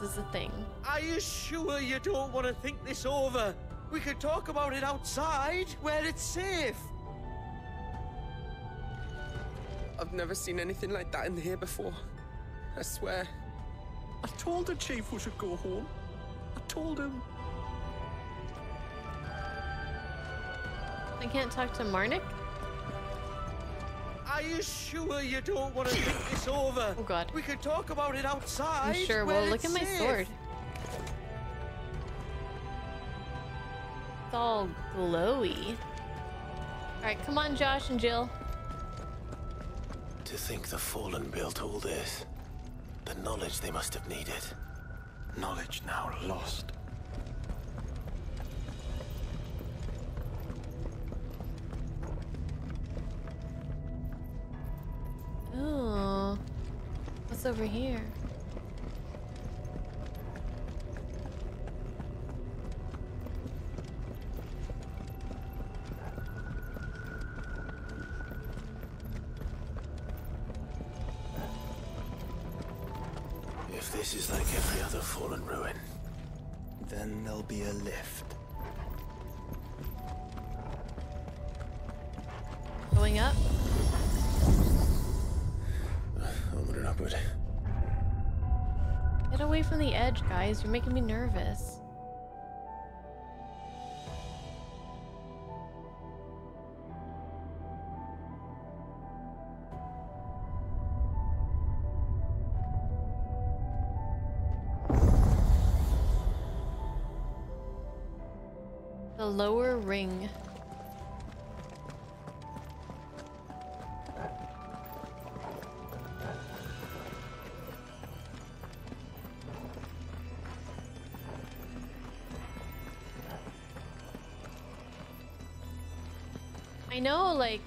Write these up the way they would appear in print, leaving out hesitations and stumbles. this is a thing. Are you sure you don't want to think this over? We could talk about it outside, where it's safe. I've never seen anything like that in here before. I swear. I told the chief we should go home. I told him. I can't talk to Marnik? Are you sure you don't want to think this over? Oh god. We could talk about it outside. I'm sure. Well, look at my sword. It's all glowy. Alright, come on, Josh and Jill. To think the Fallen built all this. The knowledge they must have needed. Knowledge now lost. Oh, what's over here? If this is like every other fallen ruin, then there'll be a lift. Going up? Onward and upward. Get away from the edge, guys. You're making me nervous. The lower ring. I know, like,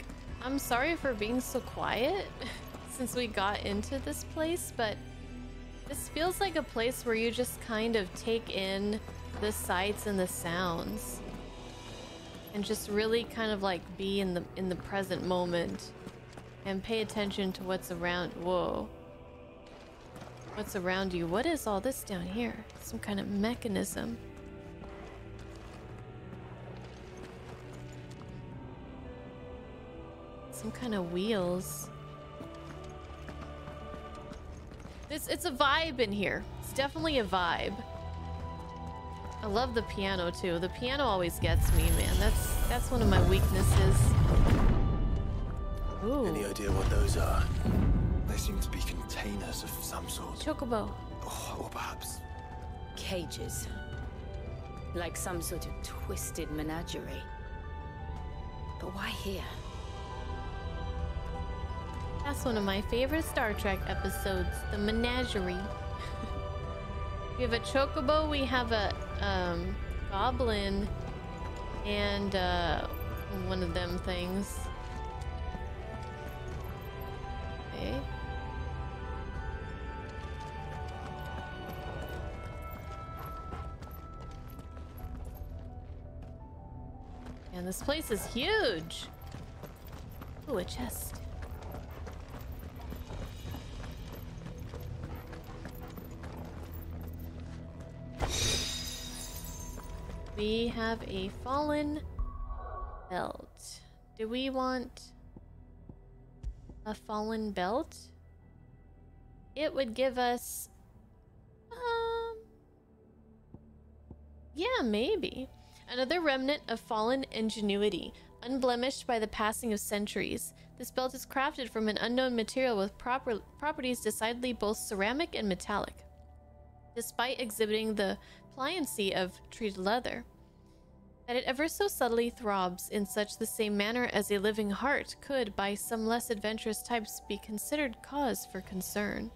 I'm sorry for being so quiet since we got into this place, but this feels like a place where you just kind of take in the sights and the sounds and just really kind of like be in the present moment and pay attention to what's around. Whoa. What's around you? What is all this down here? Some kind of mechanism. Some kind of wheels. It's a vibe in here. It's definitely a vibe. I love the piano too. The piano always gets me, man. That's one of my weaknesses. Ooh. Any idea what those are? They seem to be containers of some sort. Chocobo. Or perhaps cages. Like some sort of twisted menagerie. But why here? That's one of my favorite Star Trek episodes, the Menagerie. We have a chocobo, we have a goblin, and one of them things. Okay. And this place is huge. Ooh, a chest. We have a fallen belt. Do we want a fallen belt? It would give us, yeah, maybe. Another remnant of fallen ingenuity, unblemished by the passing of centuries. This belt is crafted from an unknown material with properties decidedly both ceramic and metallic, despite exhibiting the pliancy of treated leather. That it ever so subtly throbs in such the same manner as a living heart could, by some less adventurous types, be considered cause for concern.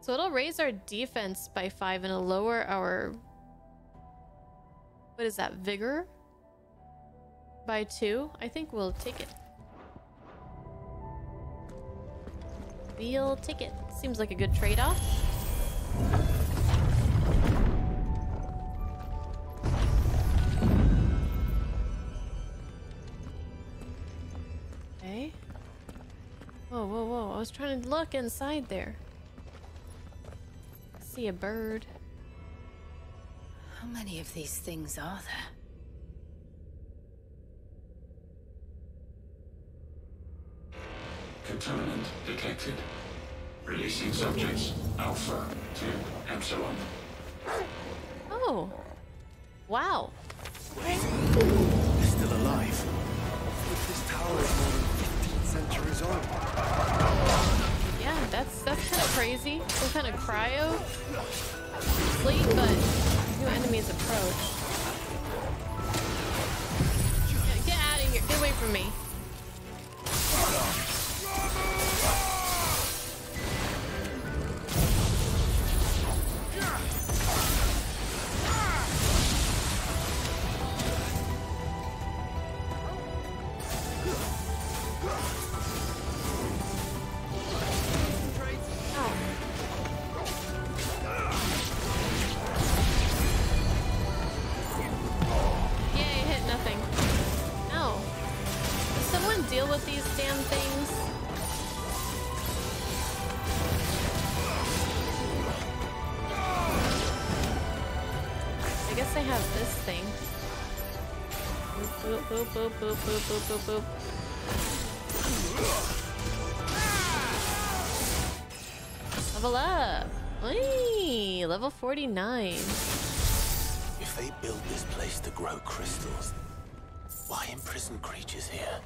So it'll raise our defense by 5 and it'll lower our... what is that? Vigor? By 2? I think we'll take it. We'll take it. Seems like a good trade-off. Okay. Whoa, whoa, whoa. I was trying to look inside there. see a bird. How many of these things are there? Contaminant detected. Releasing subjects Alpha to Epsilon. Oh. Wow. Okay. They're still alive. This tower is more than 15 centuries old. Yeah, that's kind of crazy. Some kind of cryo. Sleep, but new enemies approach. Yeah, get out of here. Get away from me. Boop, boop, boop, boop, boop, boop. Level up! Oy, level 49. If they build this place to grow crystals, why imprison creatures here?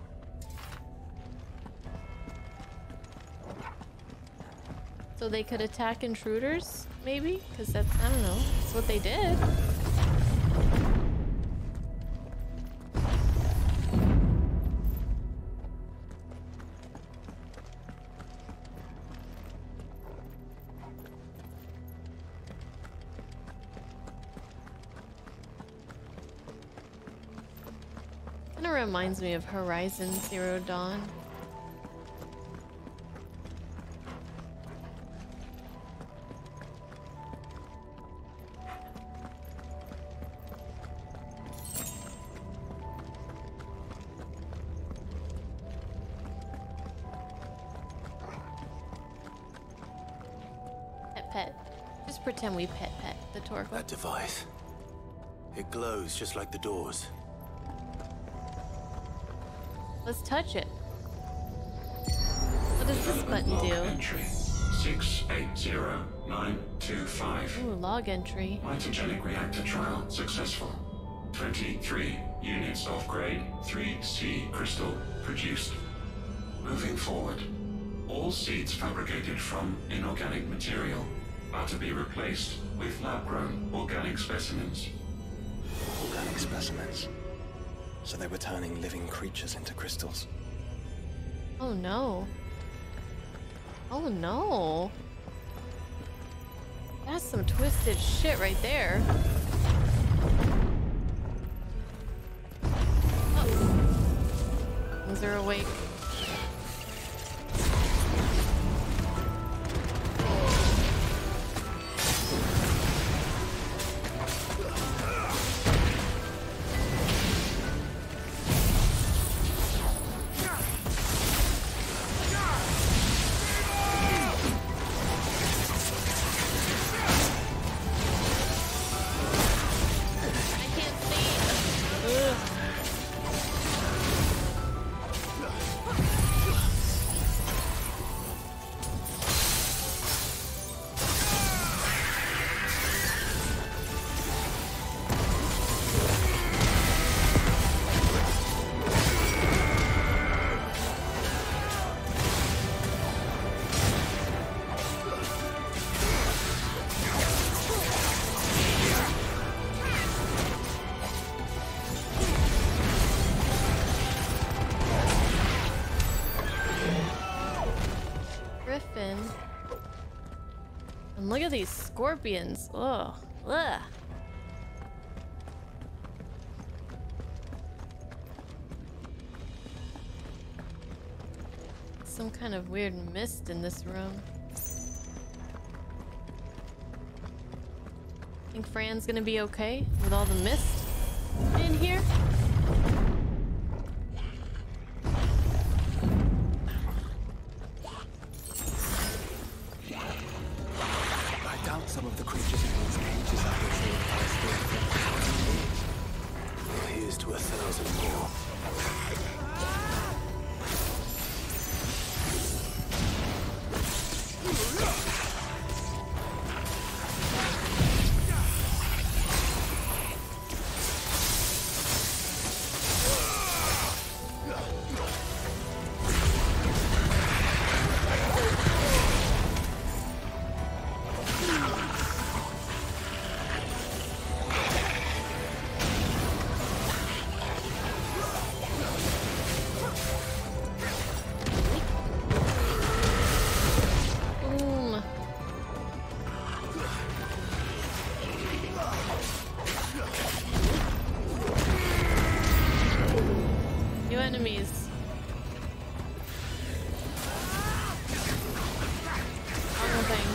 So they could attack intruders, maybe? Because that's, I don't know, that's what they did. Reminds me of Horizon Zero Dawn. Pet pet. Just pretend we pet pet the Torque. That device. It glows just like the doors. Let's touch it. What does this button do? Log entry 680925. Ooh, log entry. Mitogenic reactor trial successful. 23 units of grade 3C crystal produced. Moving forward. All seeds fabricated from inorganic material are to be replaced with lab-grown organic specimens. Organic specimens? So they were turning living creatures into crystals. Oh no. Oh no. That's some twisted shit right there. Oh. Things are awake. Look at these scorpions. Ugh. Ugh. Some kind of weird mist in this room. Think Fran's gonna be okay with all the mist in here? enemies. Normal thing.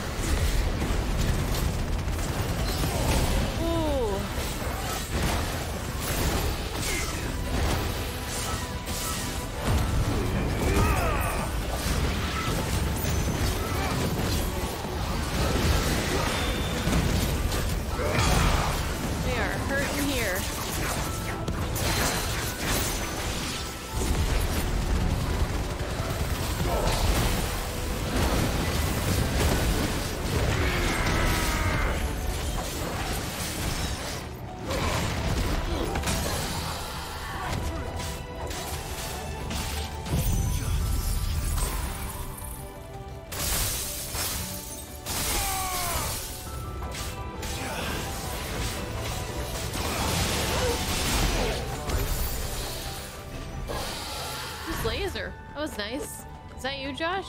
That was nice. Is that you, Josh?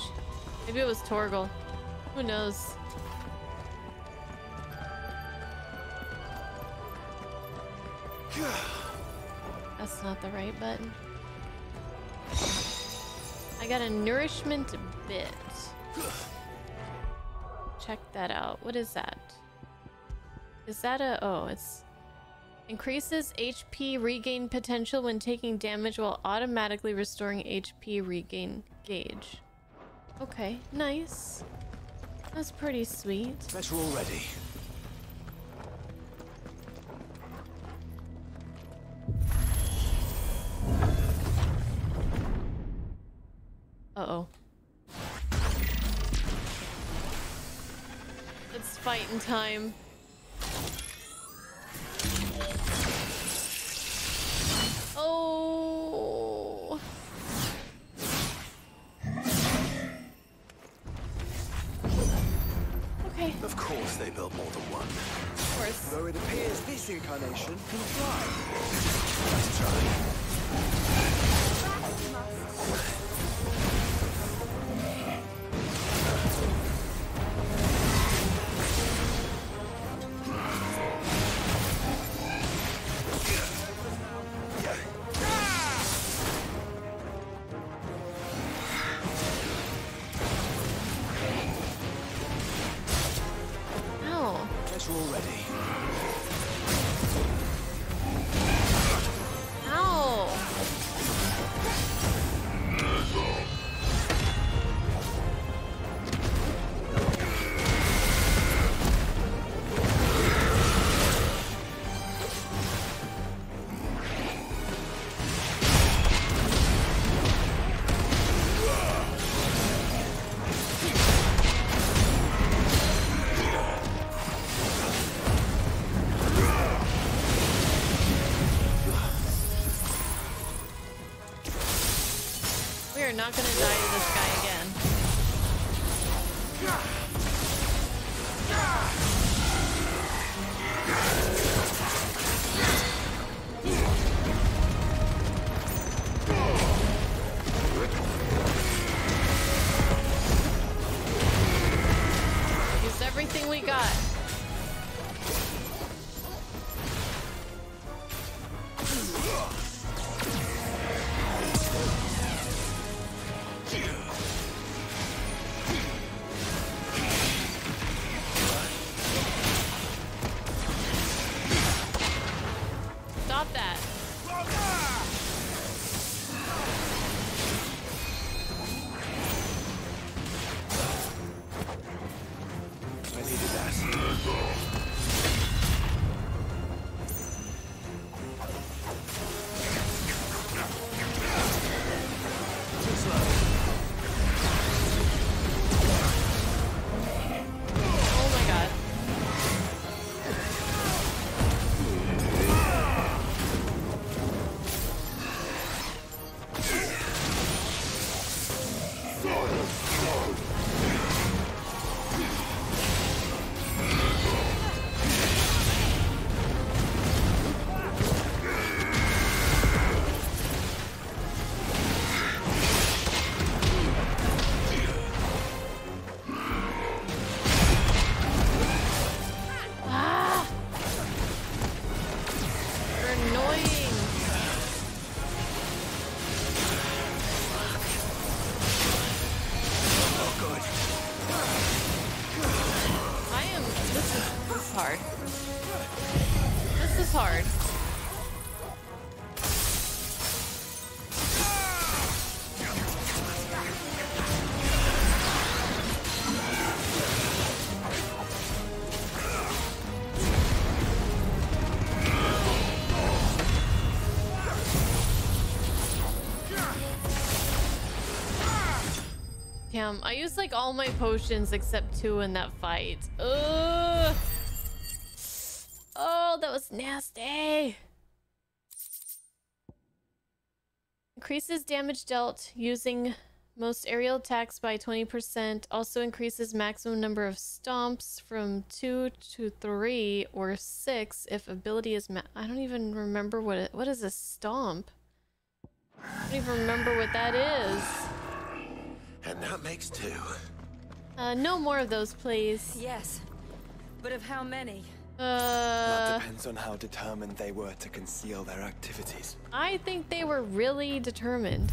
Maybe it was Torgal. Who knows? That's not the right button. I got a nourishment bit. Check that out. What is that? Is that a... oh, it's... Increases HP regain potential when taking damage while automatically restoring HP regain gauge. Okay, nice. That's pretty sweet. Better already. Uh-oh. It's fighting time. Oh. Okay. Of course they built more than one. Of course. Though it appears this incarnation can fly. Let's try. Not gonna die to this guy again. Use everything we got. Yeah. hard. This is hard. Damn, I used like all my potions except 2 in that fight. Ugh. Oh, that was nasty. Increases damage dealt using most aerial attacks by 20%. Also increases maximum number of stomps from 2 to 3 or 6 if ability is I don't even remember what is a stomp? I don't even remember what that is. And that makes 2. No more of those, please. Yes, but of how many? That depends on how determined they were to conceal their activities. I think they were really determined.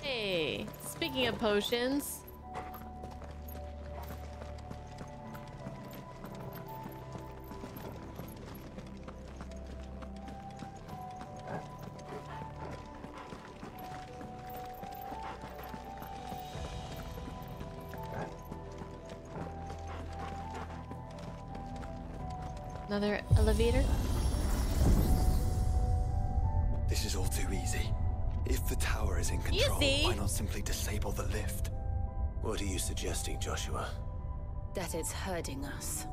Hey, speaking of potions. Another elevator? This is all too easy. If the tower is in control, why not simply disable the lift? What are you suggesting, Joshua? That it's hurting us.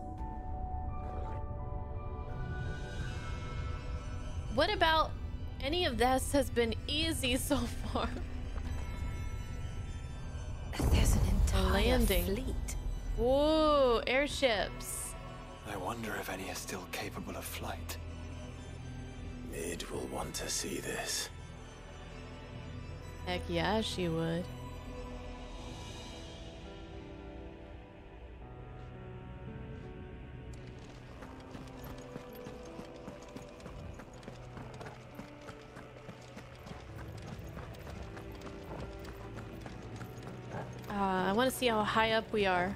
What about any of this has been easy so far? There's an entire fleet. Whoa, airships. I wonder if any are still capable of flight. Mid will want to see this. Heck yeah, she would. I want to see how high up we are.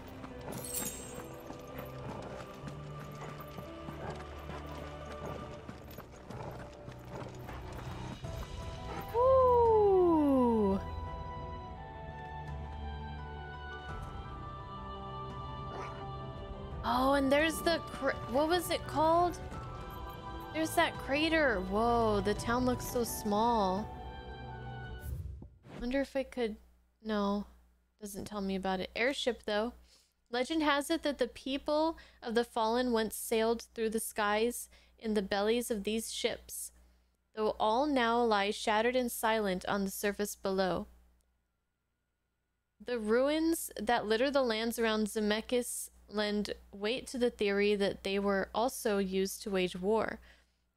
What was it called? There's that crater. Whoa, the town looks so small. Wonder if I could... No, doesn't tell me about it. Airship, though. Legend has it that the people of the Fallen once sailed through the skies in the bellies of these ships, though all now lie shattered and silent on the surface below. The ruins that litter the lands around Zemekis lend weight to the theory that they were also used to wage war,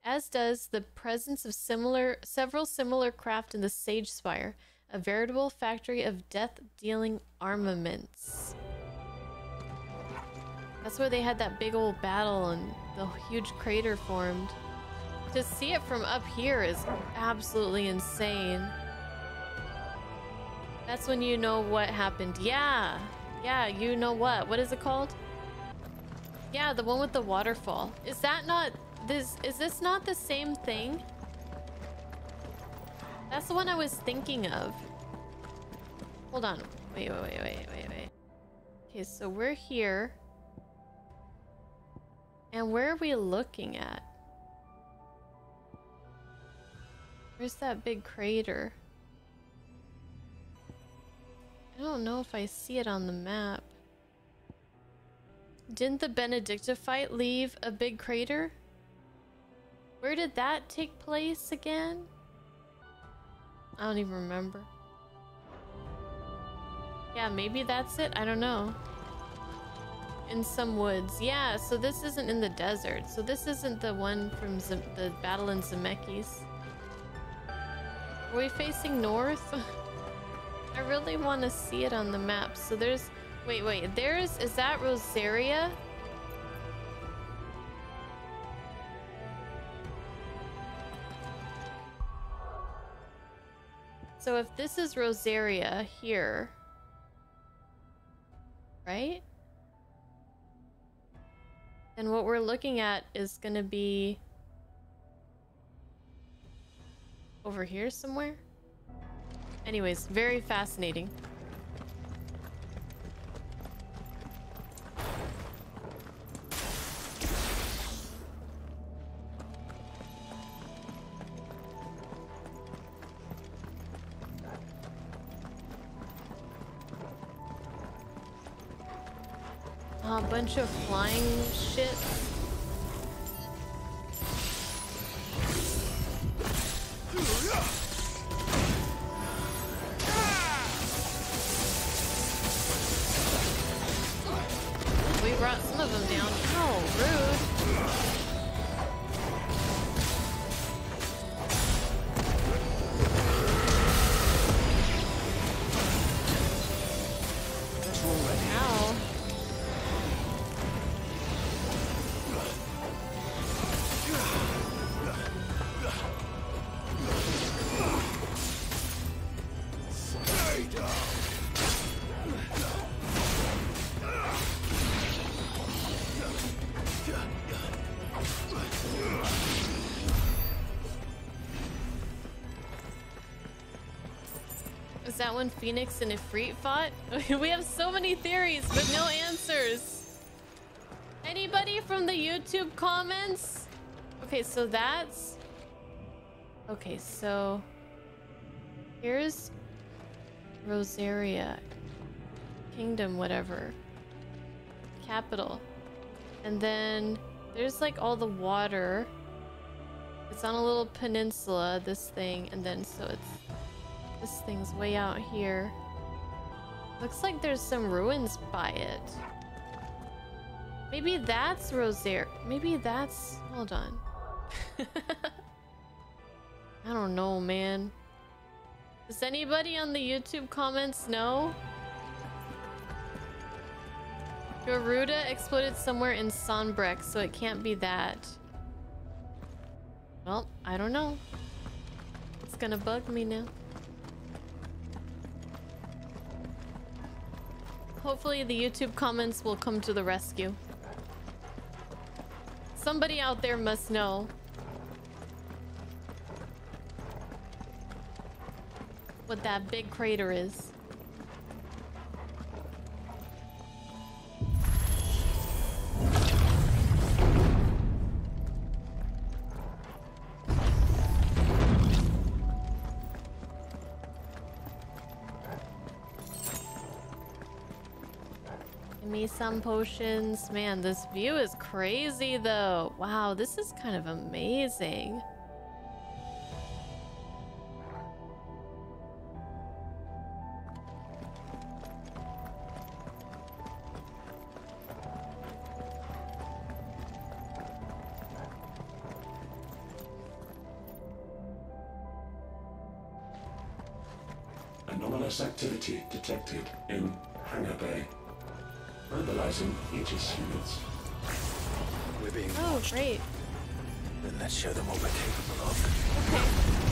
as does the presence of several similar craft in the Sage Spire, a veritable factory of death-dealing armaments. That's where they had that big old battle and the huge crater formed. To see it from up here is absolutely insane. That's when you know what happened. Yeah! Yeah, you know what? What is it called? Yeah, the one with the waterfall. Is that not this? Is this not the same thing? That's the one I was thinking of. Hold on. Wait. Okay, so we're here. And where are we looking at? Where's that big crater? I don't know if I see it on the map. Didn't the Benedicta fight leave a big crater? Where did that take place again? I don't even remember. Yeah, maybe that's it. I don't know. In some woods. Yeah, so this isn't in the desert. So this isn't the one from the battle in Zemekis. Are we facing north? I really want to see it on the map. So there's... Wait, is that Rosaria? So if this is Rosaria here, right? And what we're looking at is gonna be over here somewhere. Anyways, very fascinating. A bunch of flying shit. We brought some of them down. How rude. That one Phoenix and Ifrit fought? We have so many theories, but no answers. Anybody from the YouTube comments? Okay, so that's... Okay, so... Here's... Rosaria. Kingdom, whatever. Capital. And then... There's like all the water. It's on a little peninsula, this thing. And then, so it's... This thing's way out here. Looks like there's some ruins by it. Maybe that's Rosaria. Maybe that's... Hold on. I don't know, man. Does anybody on the YouTube comments know? Garuda exploded somewhere in Sonbrek, so it can't be that. Well, I don't know. It's gonna bug me now. Hopefully the YouTube comments will come to the rescue. Somebody out there must know. What that big crater is. Some potions. Man, this view is crazy though. Wow, this is kind of amazing. Anomalous activity detected in Hangar Bay. Verbalizing Aegis units. We're being watched. Oh, great. Then let's show them what we're capable of. Okay.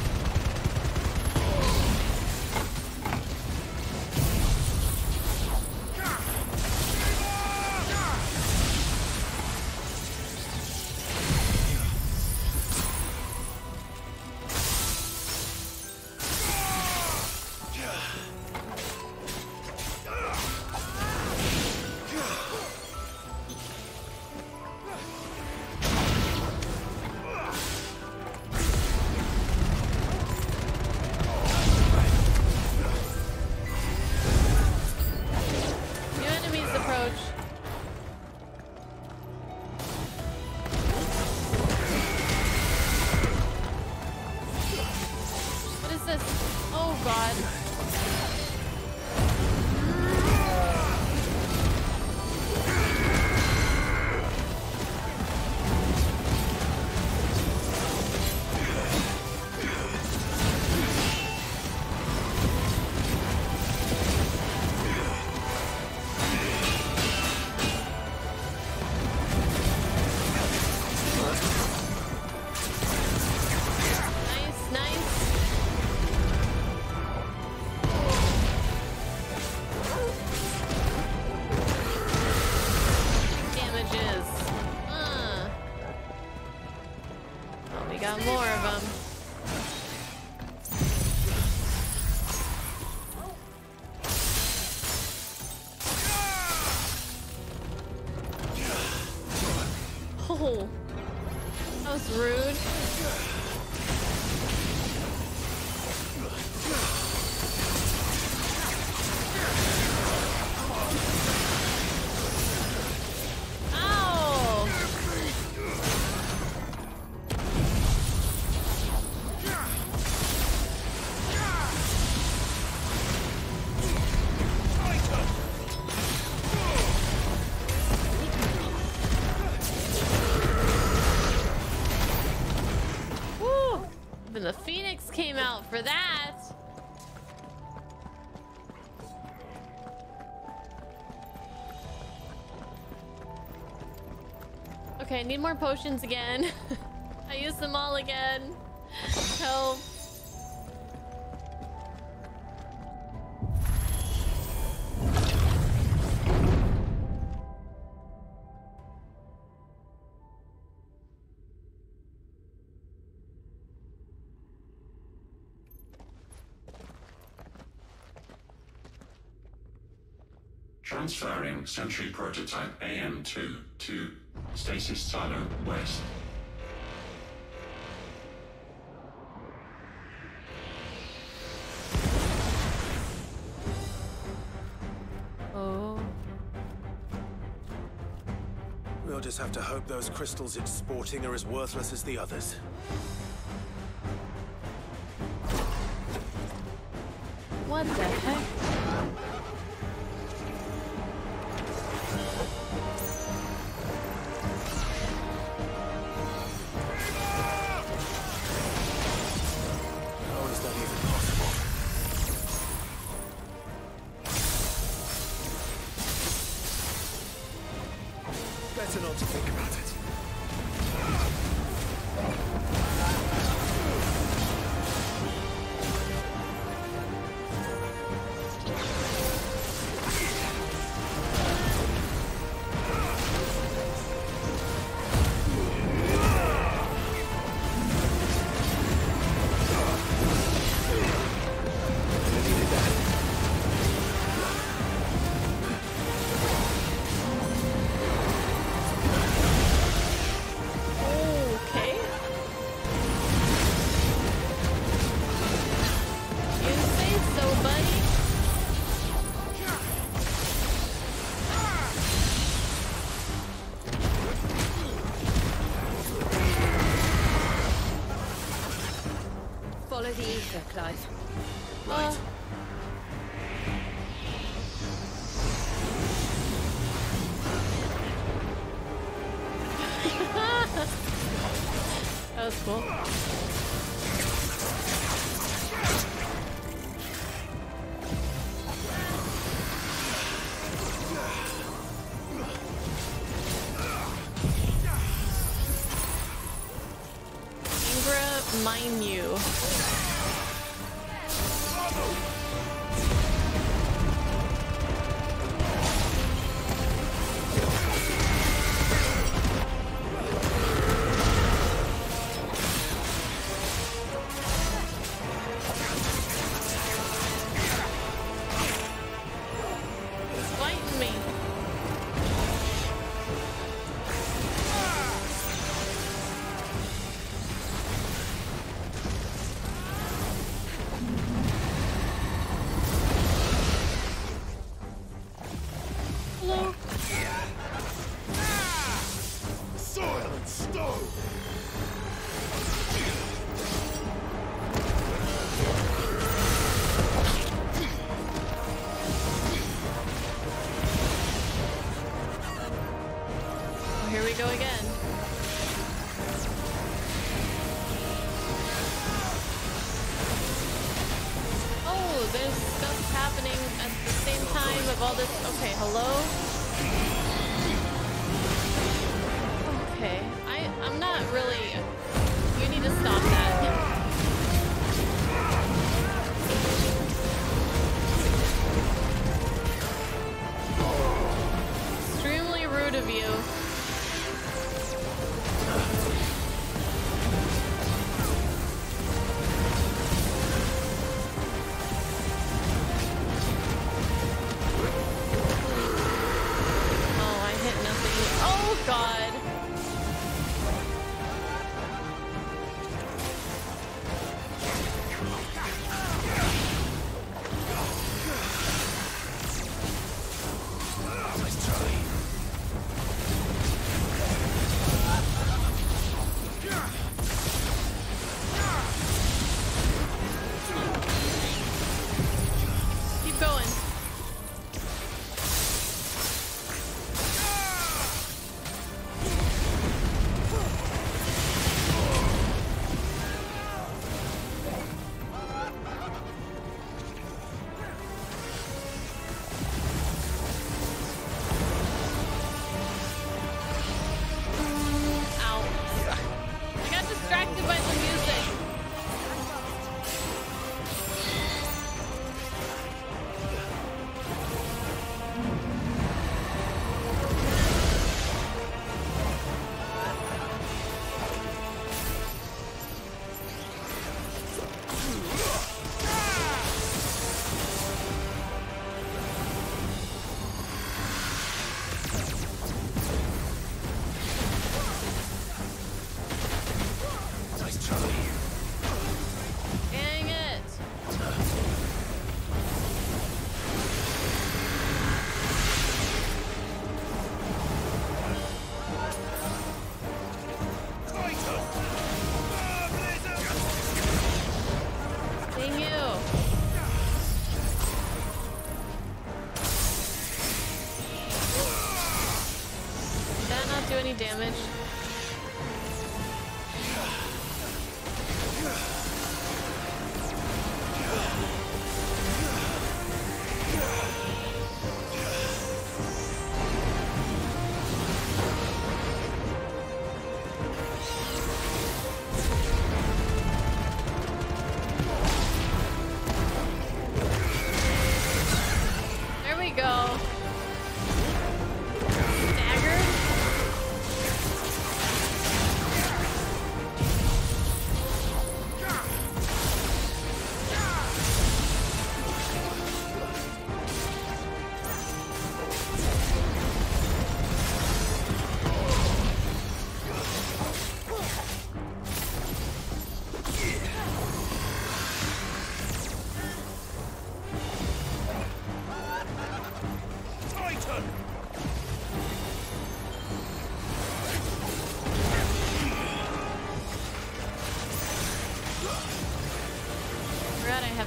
We got more of them. Oh, that was rude. The Phoenix came out for that. Okay, I need more potions again. I used them all again. Help. Transferring Sentry Prototype AM2 to Stasis Silo West. Oh. We'll just have to hope those crystals it's sporting are as worthless as the others. What the heck? The ether, Clive. Right. That was cool. Ingra, mine you. Of you. any damage?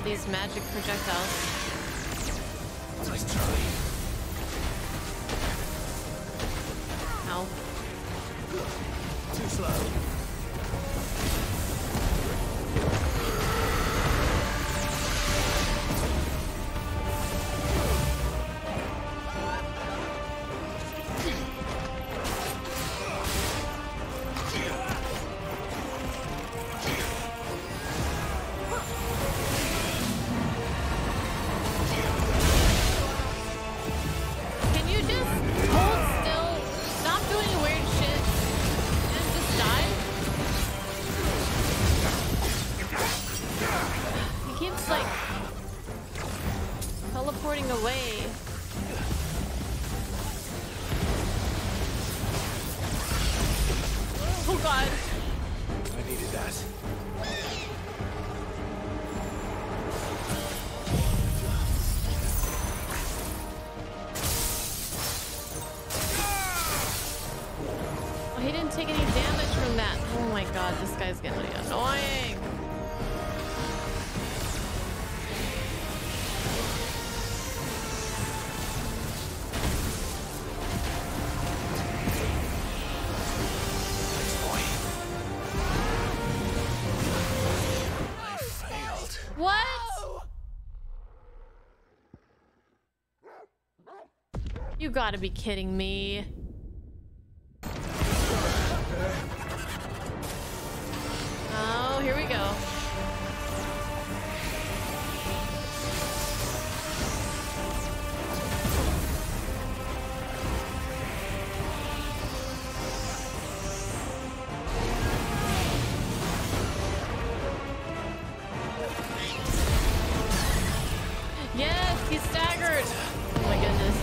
These magic projectiles. You gotta be kidding me. Oh, here we go. Yes, he's staggered. Oh my goodness.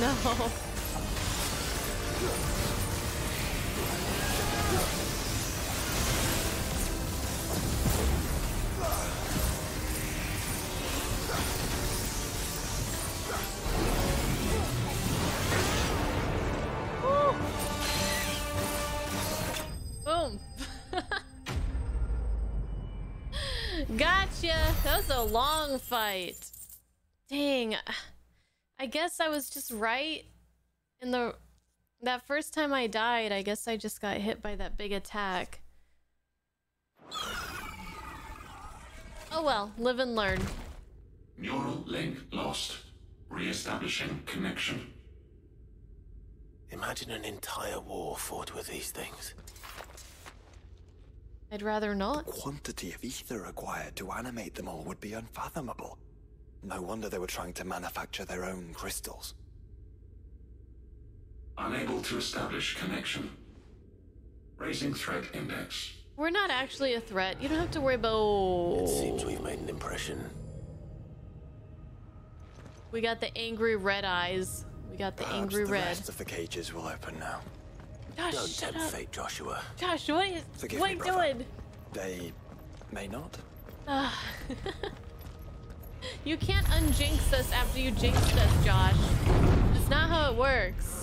No. Gotcha! That was a long fight. Dang. I guess I was just right. In that first time I died, I guess I just got hit by that big attack. Oh well, live and learn. Neural link lost. Re-establishing connection. Imagine an entire war fought with these things. I'd rather not. The quantity of ether required to animate them all would be unfathomable. No wonder they were trying to manufacture their own crystals. Unable to establish connection. Raising threat index. We're not actually a threat. You don't have to worry about... It seems we've made an impression. We got the angry red eyes. We got the angry red. The rest of the cages will open now. Josh, don't tempt fate, Joshua. Josh, what are you doing? They may not. You can't unjinx us after you jinxed us, Josh. That's not how it works.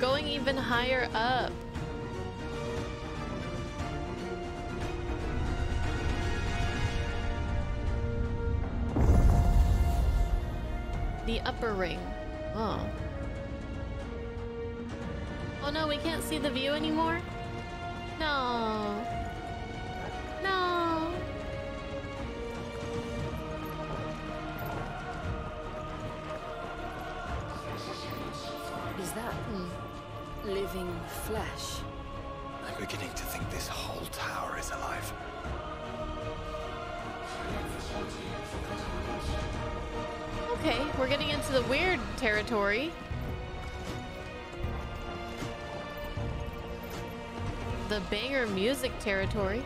Going even higher up. The upper ring. Oh. Oh no, we can't see the view anymore? No. No. What is that? Living flesh. I'm beginning to think this whole tower is alive. Okay, we're getting into the weird territory. The banger music territory.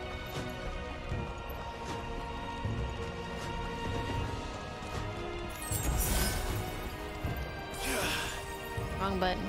Wrong button.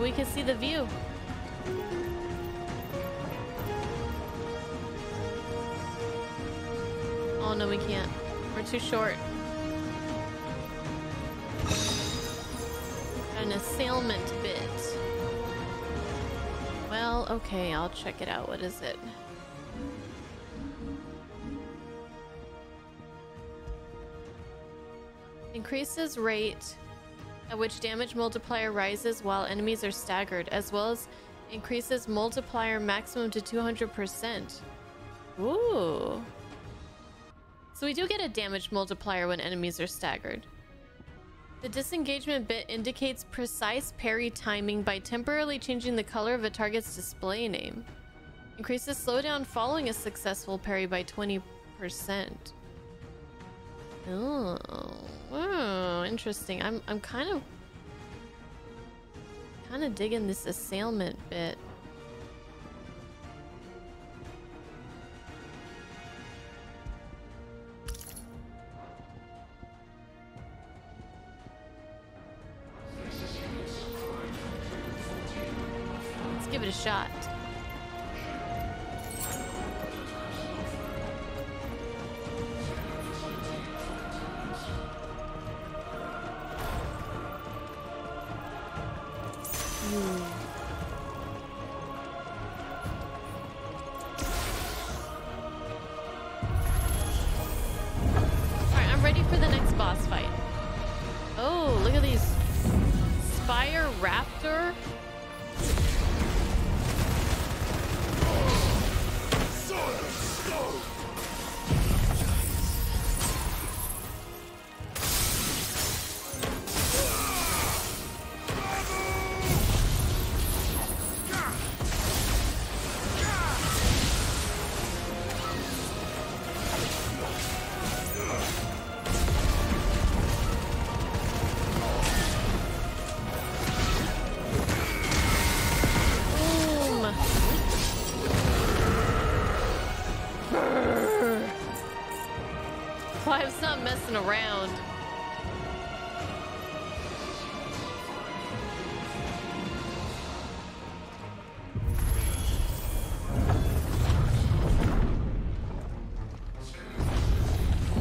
We can see the view. Oh no, we can't. We're too short. Got an assailment bit. Well, okay, I'll check it out. What is it? Increases rate at which damage multiplier rises while enemies are staggered, as well as increases multiplier maximum to 200%. Ooh. So we do get a damage multiplier when enemies are staggered. The disengagement bit indicates precise parry timing by temporarily changing the color of a target's display name. Increases slowdown following a successful parry by 20%. Oh, interesting. I'm kind of digging this assailment bit. Let's give it a shot. Alright, I'm ready for the next boss fight. Oh, look at these. Spire Raptor. Around.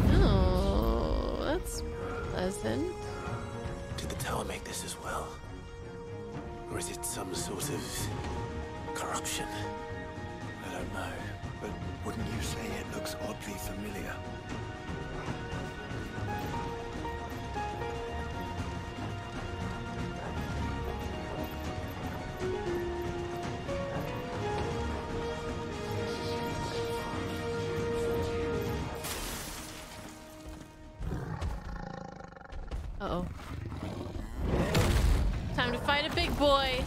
Oh, that's pleasant. Did the tower make this as well? Or is it some sort of corruption? I don't know, but wouldn't you say it looks oddly familiar? Boy.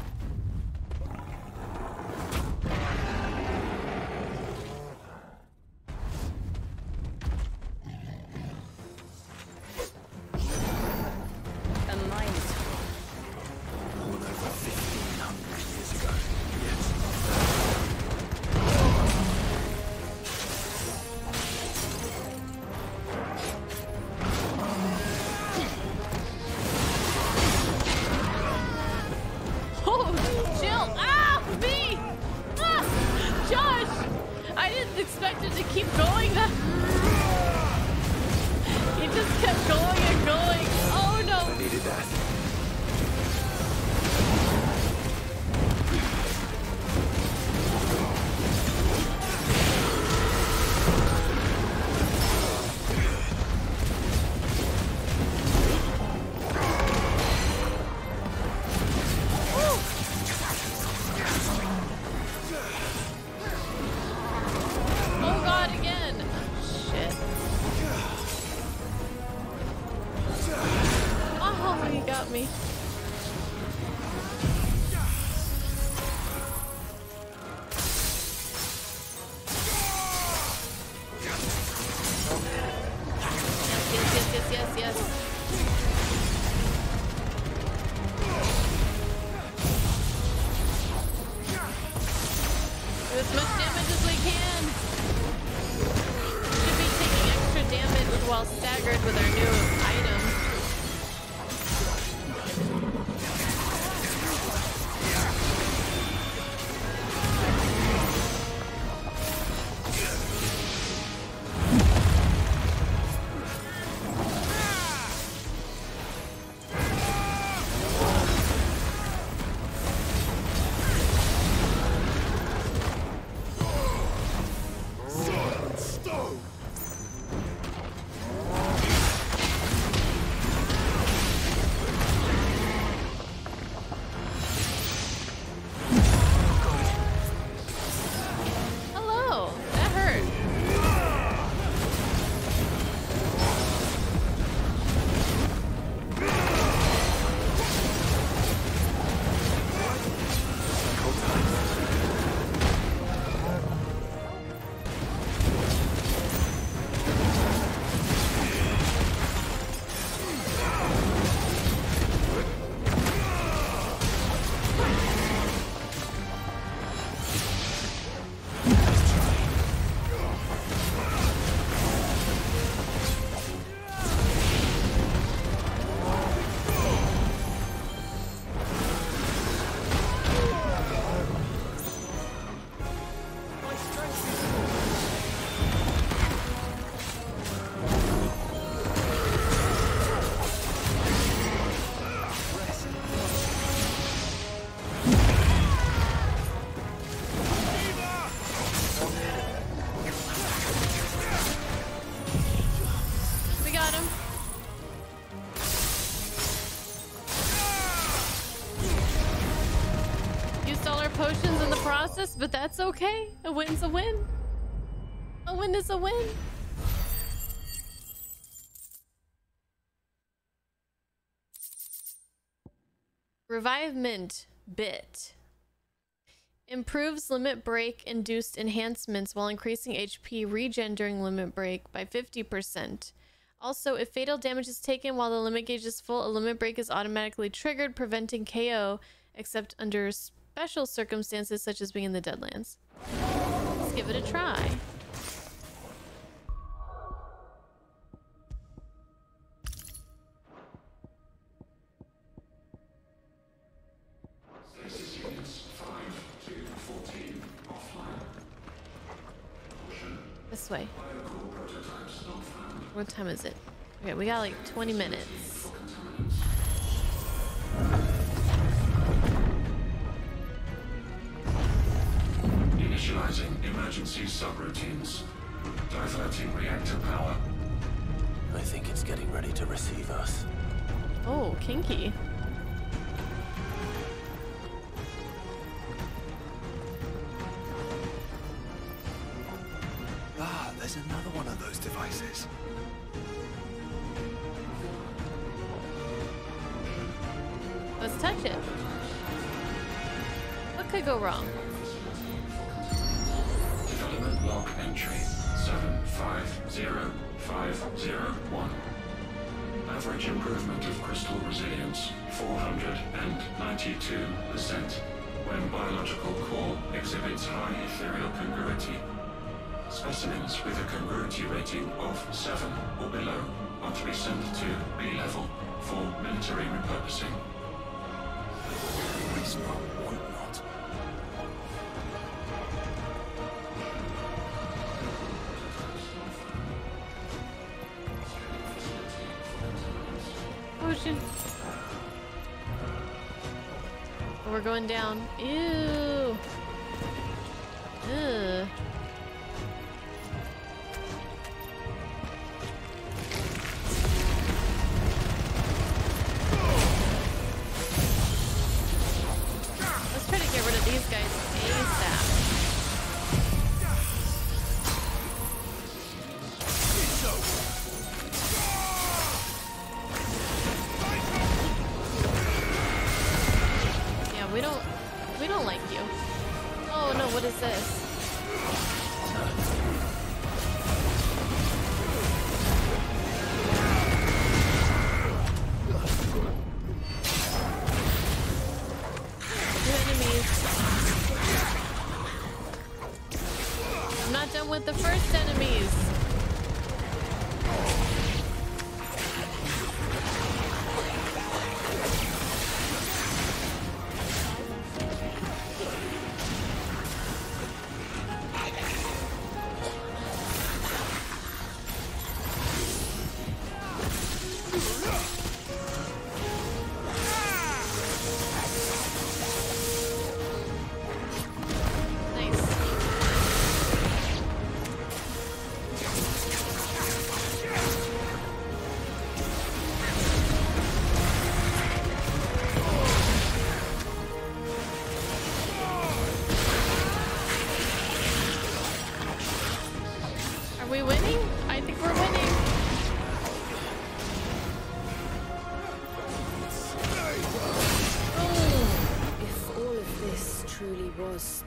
Staggered with our new item. potions in the process, but that's okay. A win's a win. A win is a win. Revivement bit. Improves limit break induced enhancements while increasing HP regen during limit break by 50%. Also, if fatal damage is taken while the limit gauge is full, a limit break is automatically triggered, preventing KO, except under special circumstances such as being in the Deadlands. Let's give it a try. This way. What time is it? Okay, we got like 20 minutes. Initializing emergency subroutines. Diverting reactor power. I think it's getting ready to receive us. Oh, kinky. Ah, there's another one of those devices. Let's touch it. What could go wrong? Development log entry 750501. Average improvement of crystal resilience 492% when biological core exhibits high ethereal congruity. Specimens with a congruity rating of 7 or below are to be sent to B level for military repurposing. Waste not, want not. Oh shit. Oh, we're going down. Ew. Ugh.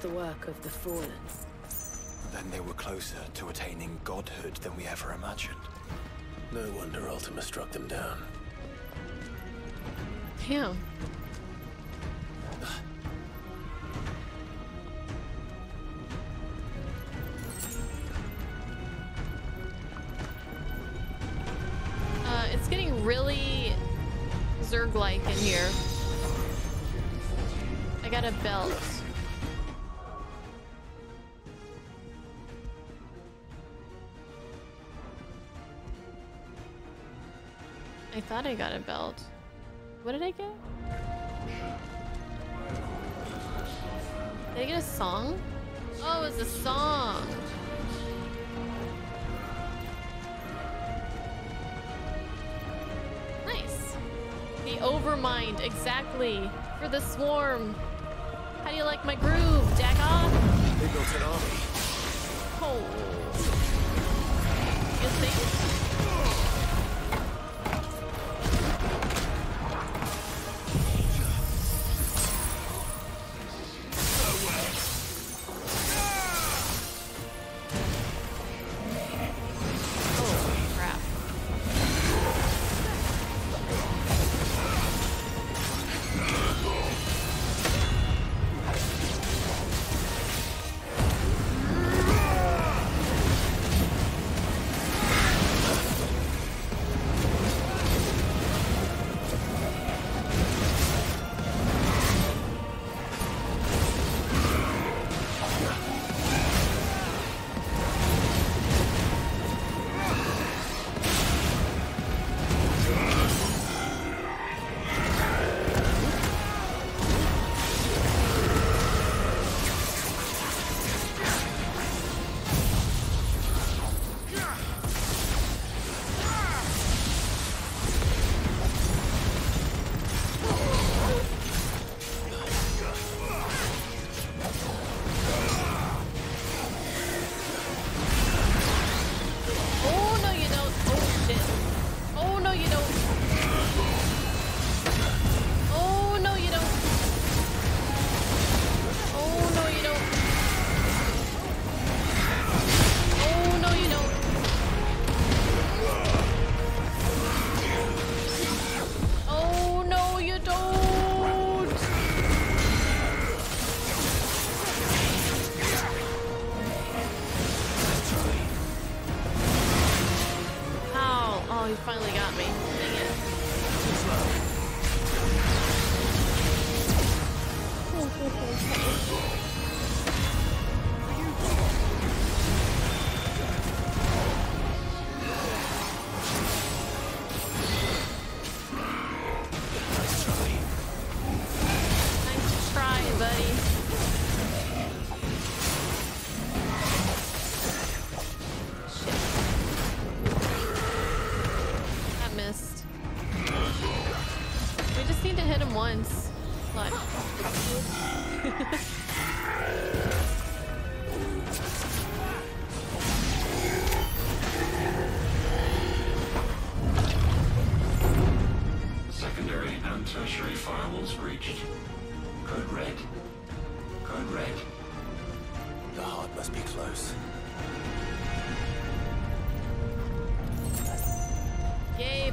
The work of the Fallen. Then they were closer to attaining godhood than we ever imagined. No wonder Ultima struck them down. Damn. It's getting really Zerg-like in here. I got a belt. I thought I got a belt. What did I get? Did I get a song? Oh, it's a song. Nice. The Overmind, exactly. For the swarm. How do you like my groove, Dakon? Big old tsunami. Oh. You think? Holy crap.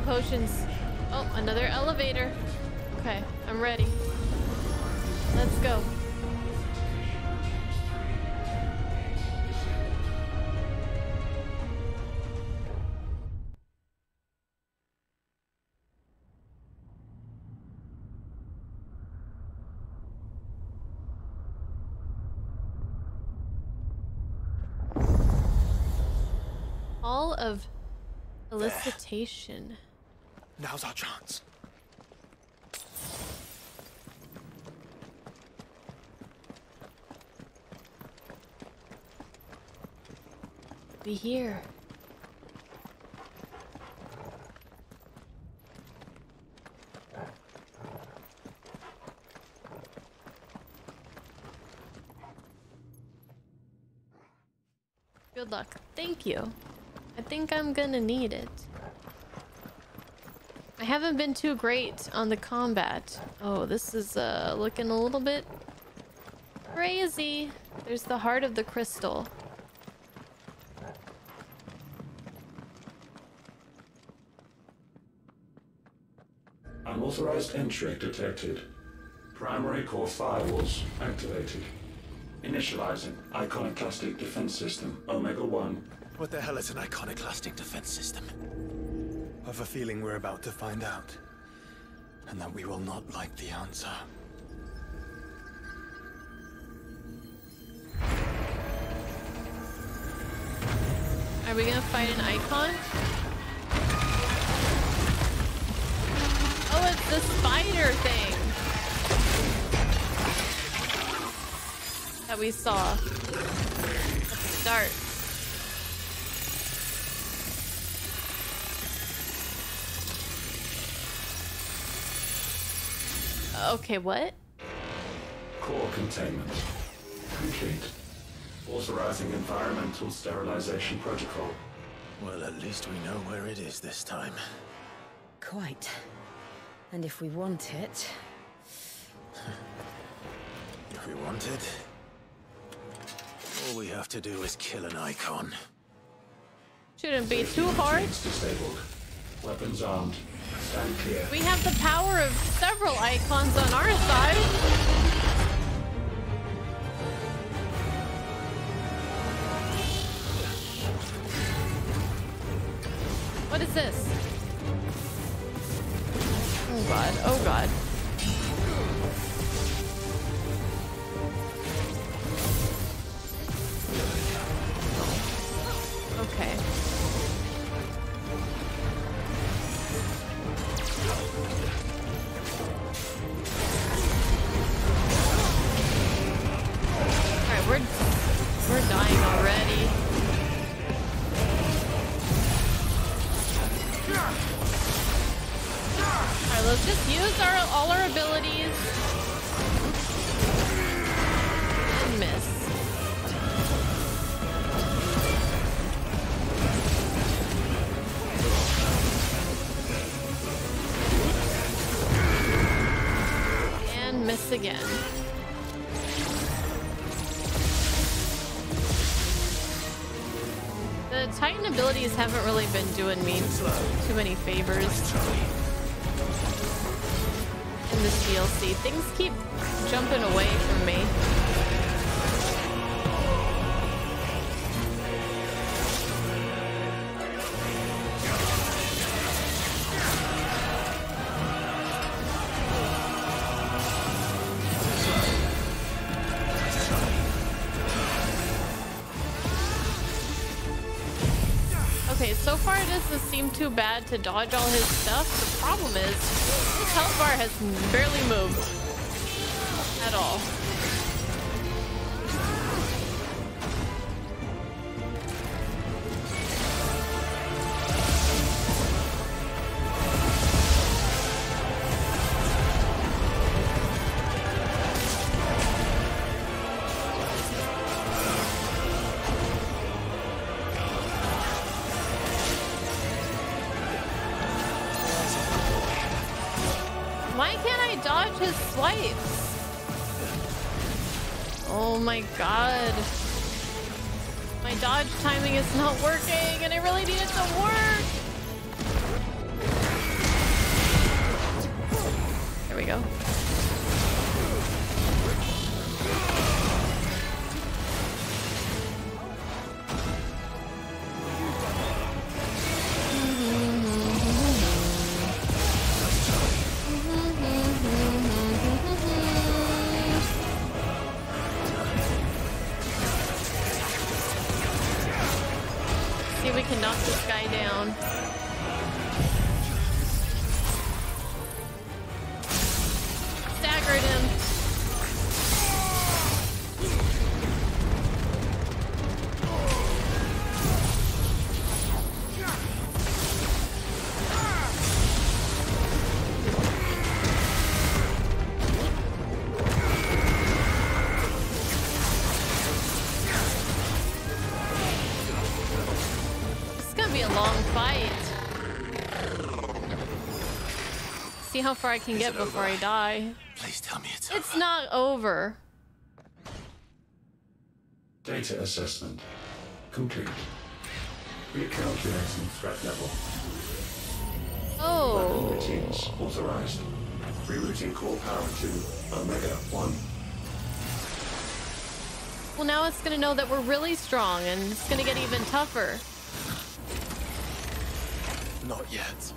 Potions. Oh, another elevator. Okay, I'm ready. Let's go. All of elicitation. Now's our chance. Be here. Good luck. Thank you. I think I'm gonna need it. I haven't been too great on the combat. Oh, this is looking a little bit crazy. There's the heart of the crystal. Unauthorized entry detected. Primary core firewalls activated. Initializing iconoclastic defense system, Omega-1. What the hell is an iconoclastic defense system? I have a feeling we're about to find out, and that we will not like the answer. Are we gonna fight an icon? Oh, it's the spider thing that we saw at the start. Okay, what? Core containment complete. Authorizing environmental sterilization protocol. Well, at least we know where it is this time. Quite. And if we want it... If we want it... all we have to do is kill an icon. Shouldn't be too hard. Disabled. Weapons armed. Stand clear. We have the power of several icons on our side. What is this? Oh god, oh god. Okay. Alright, we're dying already. Alright, let's just use our, all our abilities and miss. And miss again. The Titan abilities haven't really been doing me too many favors in this DLC. Things keep jumping away from me. Too bad to dodge all his stuff. The problem is his health bar has barely moved at all. Oh my god. My dodge timing is not working and I really need it to work. There we go. How far I can get before I die. Please tell me it's over. It's not over. Data assessment complete. Recalculating threat level. Oh. Weapon routines authorized. Rerouting core power to Omega-1. Well, now it's gonna know that we're really strong, and it's gonna get even tougher. Not yet.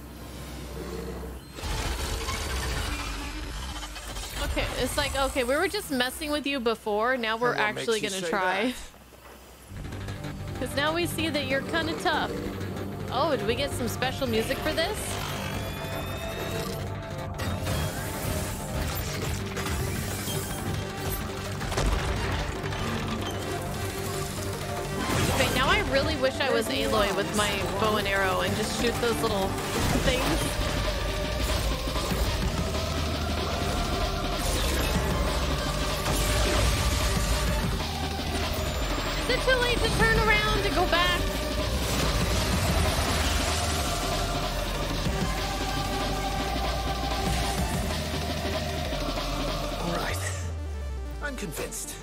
Okay, it's like, okay, we were just messing with you before, now we're actually gonna try. Because now we see that you're kind of tough. Oh, do we get some special music for this? Okay, now I really wish I was Aloy with my bow and arrow and just shoot those little things. too late to turn around and go back. All right. I'm convinced.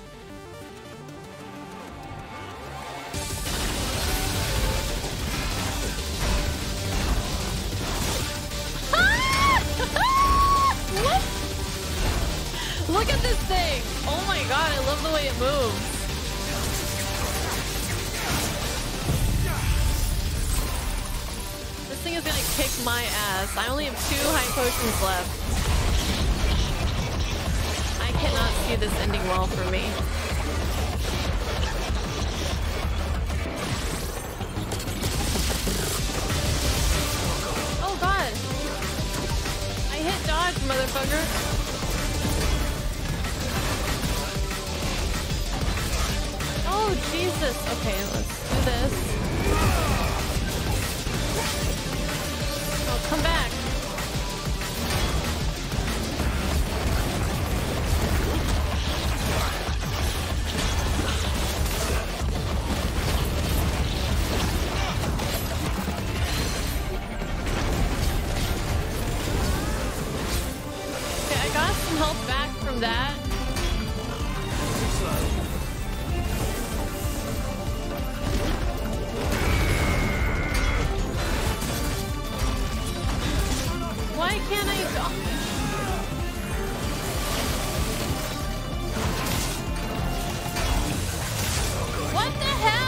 Look at this thing! Oh my god, I love the way it moves. This thing is gonna kick my ass. I only have 2 high potions left. I cannot see this ending well for me. Oh god! I hit dodge, motherfucker. Oh, Jesus. Okay, let's do this. Oh, come back. Okay, I got some health back from that. Can I go? What the hell?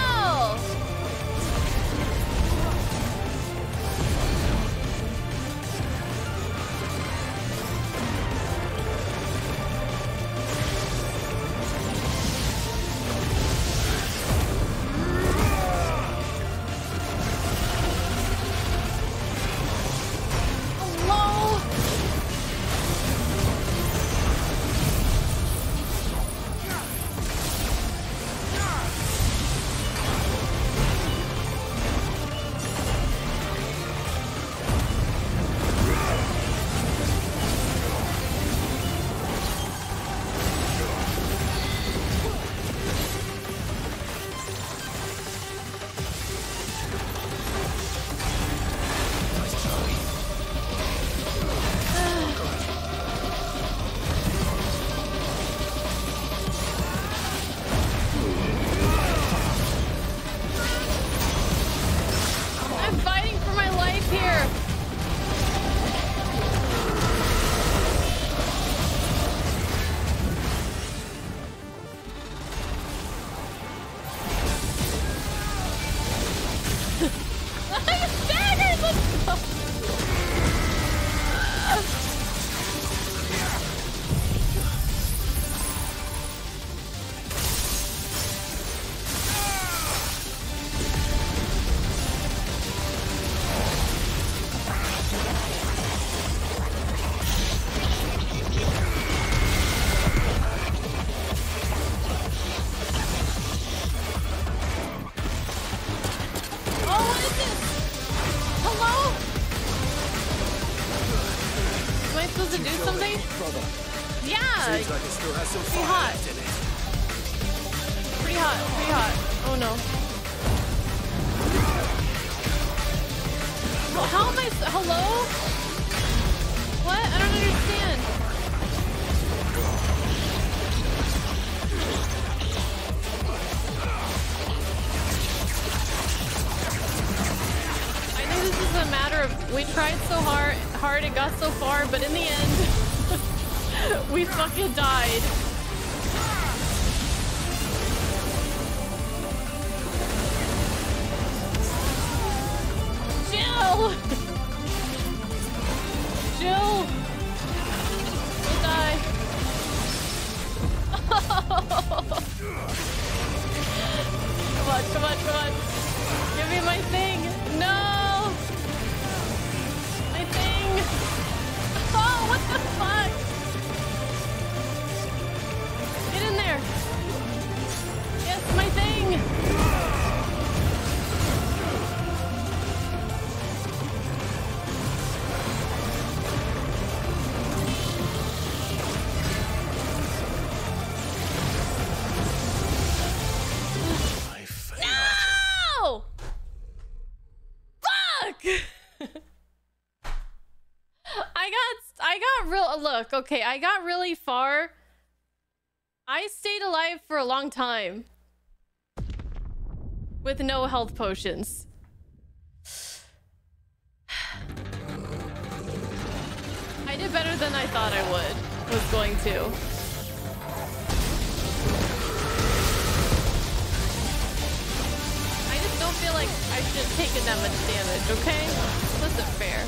look, okay, I got really far. I stayed alive for a long time. With no health potions. I did better than I thought I would. Was going to. I just don't feel like I should have taken that much damage, okay? This isn't fair.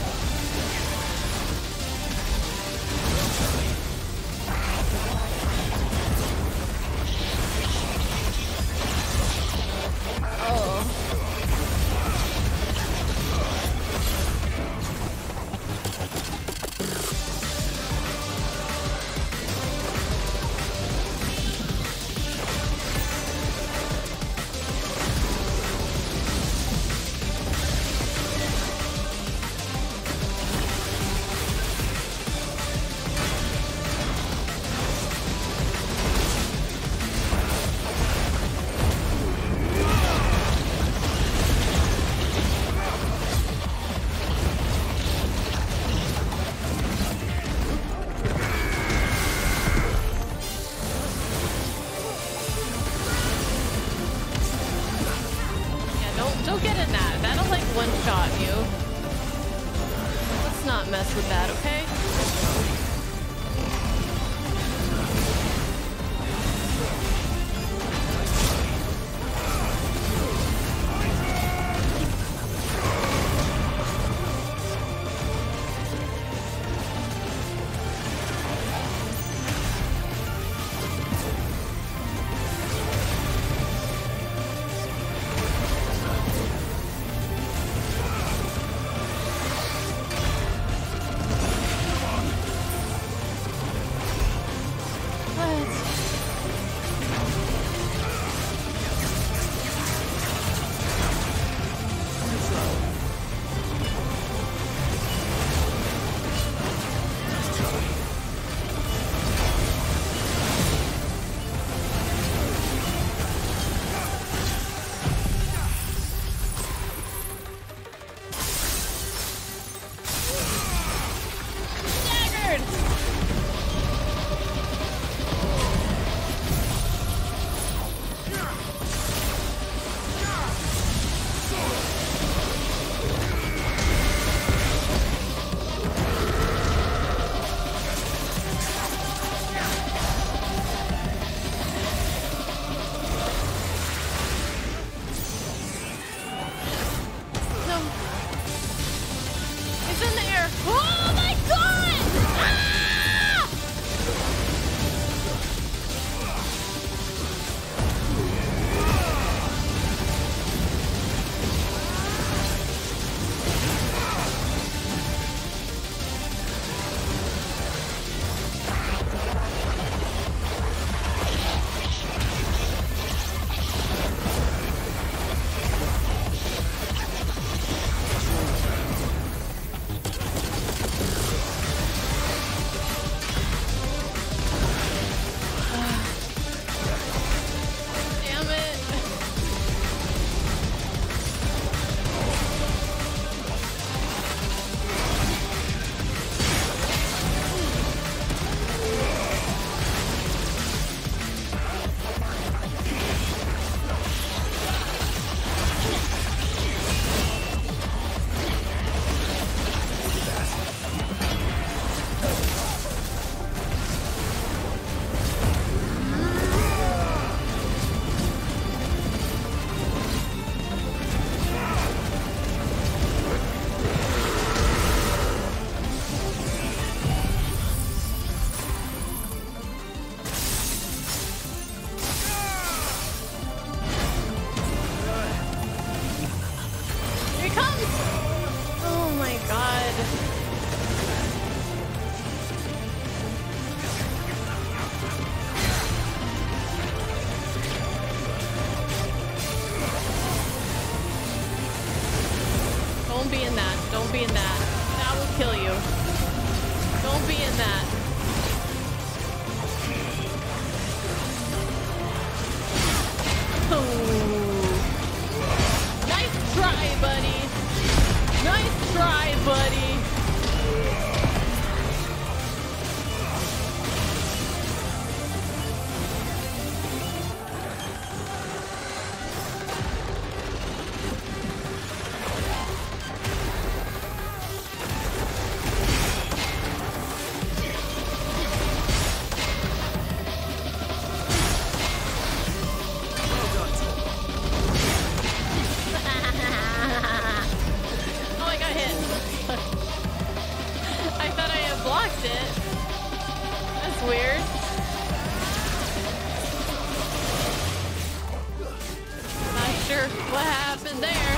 in there.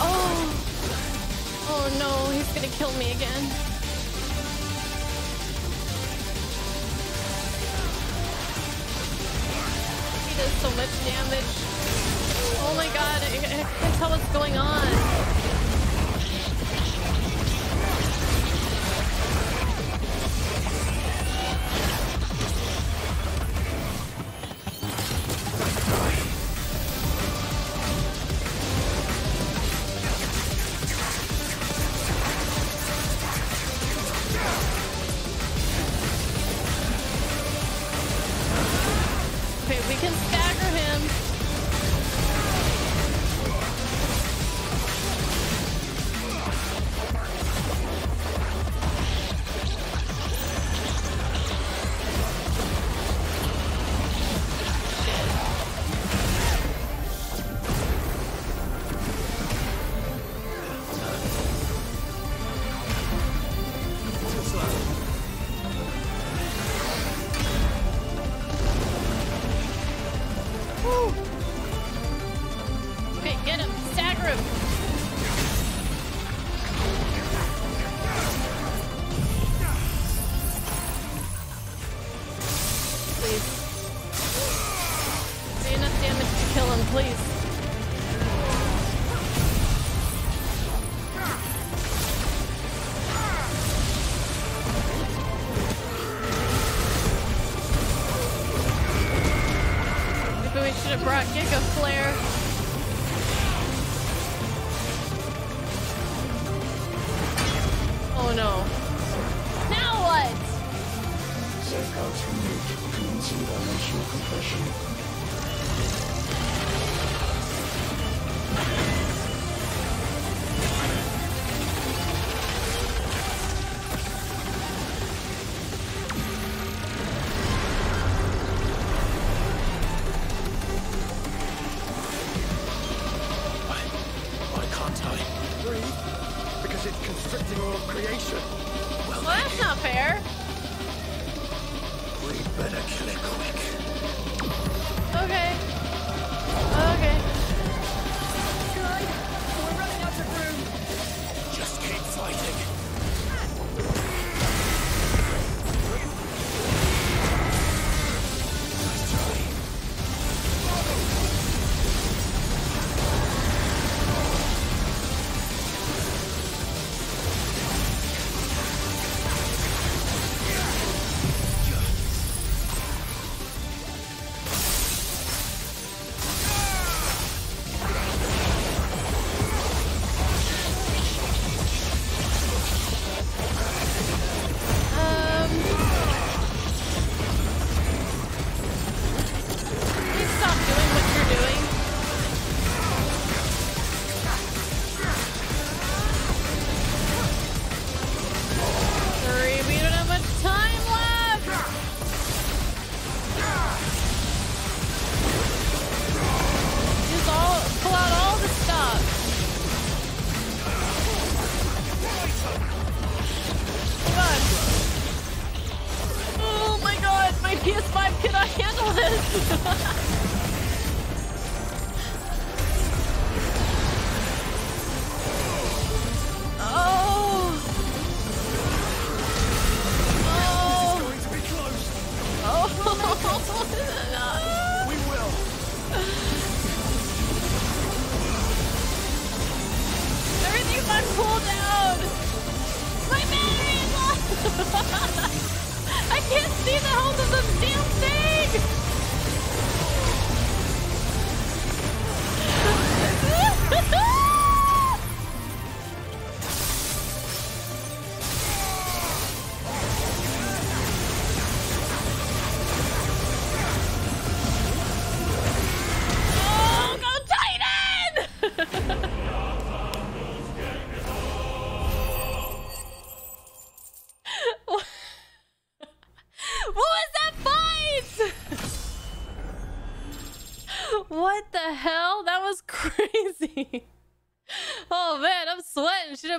Oh. Oh no, he's gonna kill me again. He does so much damage. Oh my god, I can't tell what's going on.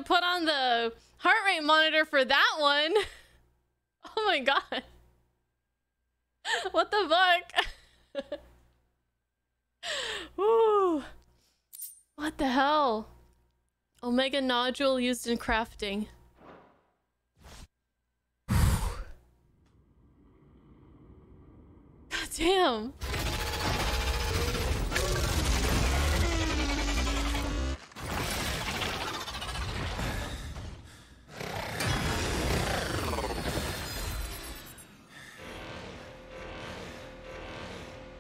Put on the heart rate monitor for that one. Oh my god. What the fuck? Woo! What the hell? Omega nodule used in crafting. God damn!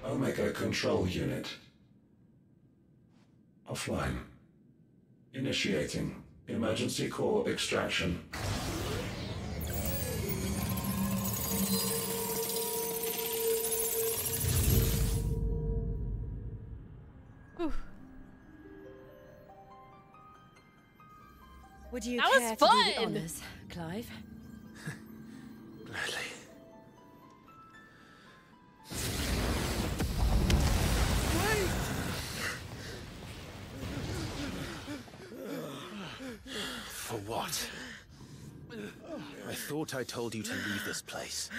Omega control unit. Offline. Initiating emergency core extraction. Ooh. Would you care to do the honors, Clive? Gladly. For what? I thought I told you to leave this place.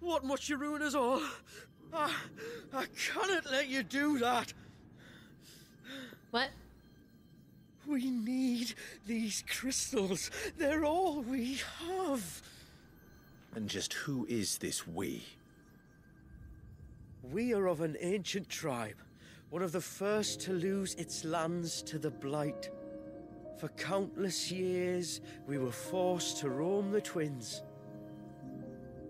What must you ruin us all? I cannot let you do that. What? We need these crystals. They're all we have. And just who is this we? We are of an ancient tribe, one of the first to lose its lands to the Blight. For countless years, we were forced to roam the Twins.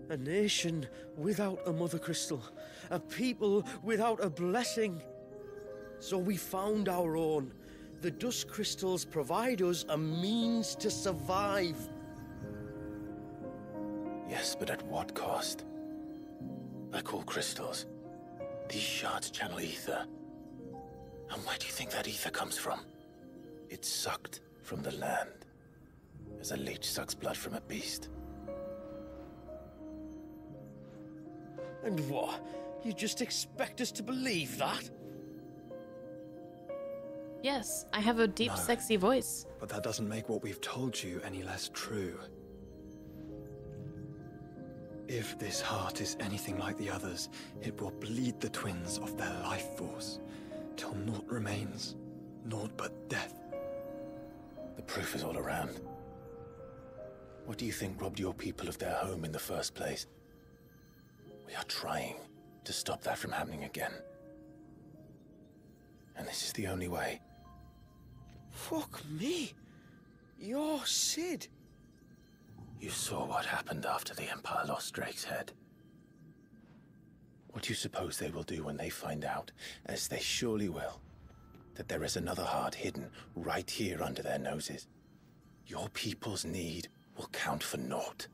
A nation without a mother crystal, a people without a blessing. So we found our own. The Dusk crystals provide us a means to survive. Yes, but at what cost? Like all crystals, these shards channel ether. And where do you think that ether comes from? It's sucked from the land, as a leech sucks blood from a beast. And what? You just expect us to believe that? Yes, I have a deep, sexy voice. But that doesn't make what we've told you any less true. If this heart is anything like the others, it will bleed the Twins of their life force, till naught remains, naught but death. The proof is all around. What do you think robbed your people of their home in the first place? We are trying to stop that from happening again. And this is the only way. Fuck me! You're Cid! You saw what happened after the Empire lost Drake's head. What do you suppose they will do when they find out, as they surely will, that there is another heart hidden right here under their noses? Your people's need will count for naught.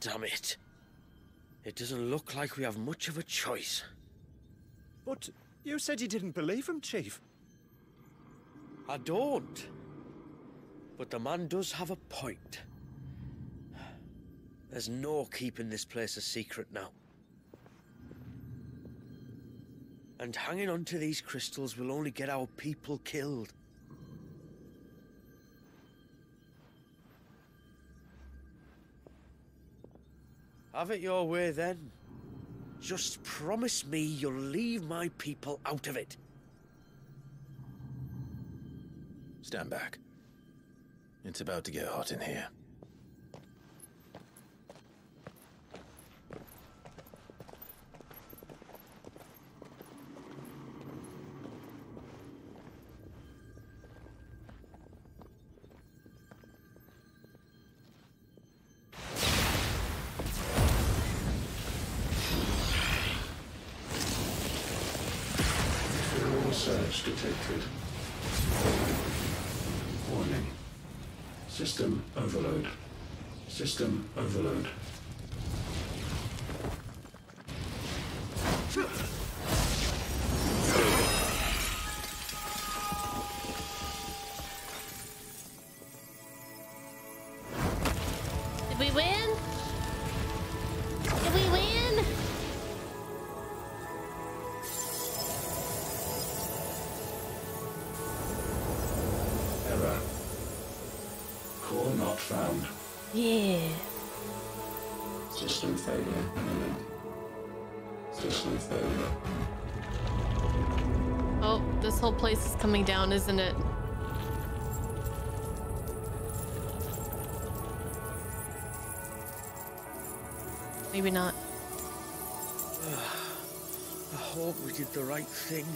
Damn it. It doesn't look like we have much of a choice. But you said you didn't believe him, Chief. I don't. But the man does have a point. There's no keeping this place a secret now. And hanging on to these crystals will only get our people killed. Have it your way, then. Just promise me you'll leave my people out of it. Stand back. It's about to get hot in here. Detected. Warning. System overload. System overload. Yeah. System failure. System failure. Oh, this whole place is coming down, isn't it? Maybe not. I hope we did the right thing.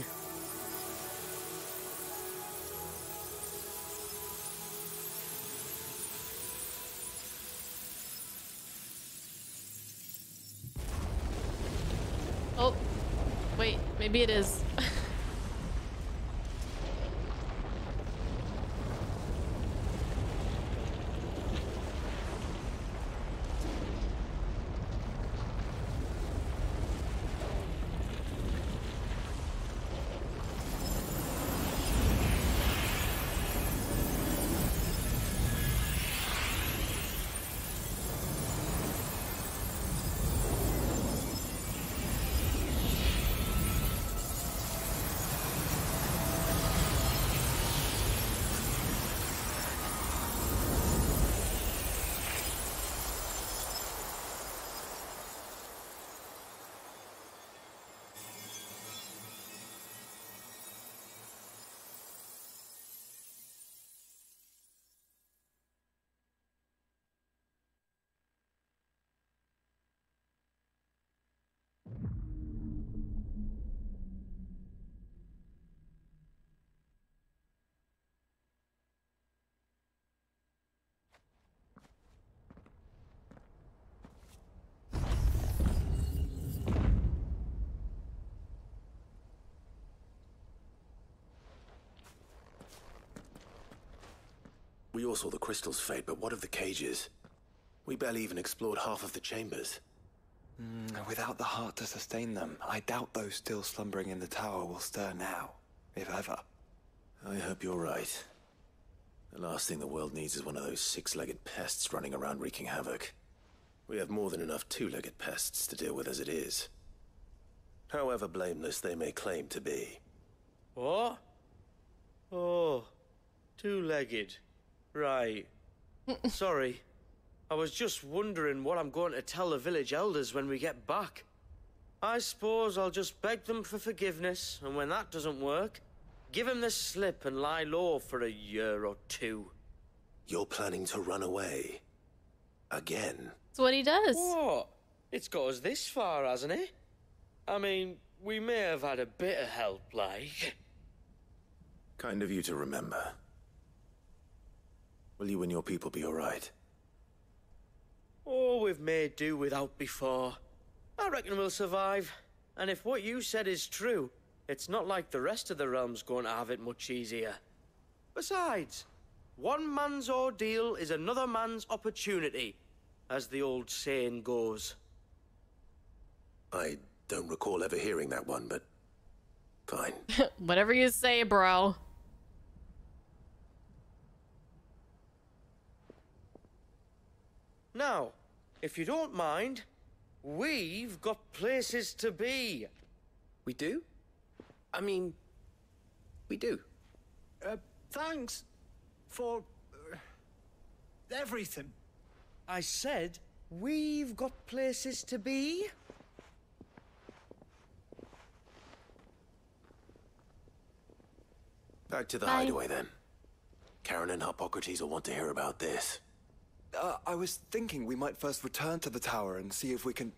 Oh, wait, maybe it is. We all saw the crystals fade, but what of the cages? We barely even explored half of the chambers. Without the heart to sustain them, I doubt those still slumbering in the tower will stir now, if ever. I hope you're right. The last thing the world needs is one of those six-legged pests running around wreaking havoc. We have more than enough two-legged pests to deal with as it is. However blameless they may claim to be. What? Oh, two-legged. Right. Sorry. I was just wondering what I'm going to tell the village elders when we get back. I suppose I'll just beg them for forgiveness, and when that doesn't work, give them the slip and lie low for a year or two. You're planning to run away. Again. That's what he does. What? It's got us this far, hasn't it? I mean, we may have had a bit of help, like. Kind of you to remember. Will you and your people be all right? Oh, we've made do without before. I reckon we'll survive. And if what you said is true, it's not like the rest of the realm's going to have it much easier. Besides, one man's ordeal is another man's opportunity, as the old saying goes. I don't recall ever hearing that one, but fine. Whatever you say, bro. Now, if you don't mind, we've got places to be. We do? I mean, we do. Thanks for everything. I said, we've got places to be. Back to the hideaway then. Karen and Harpocrates will want to hear about this. I was thinking we might first return to the tower and see if we can...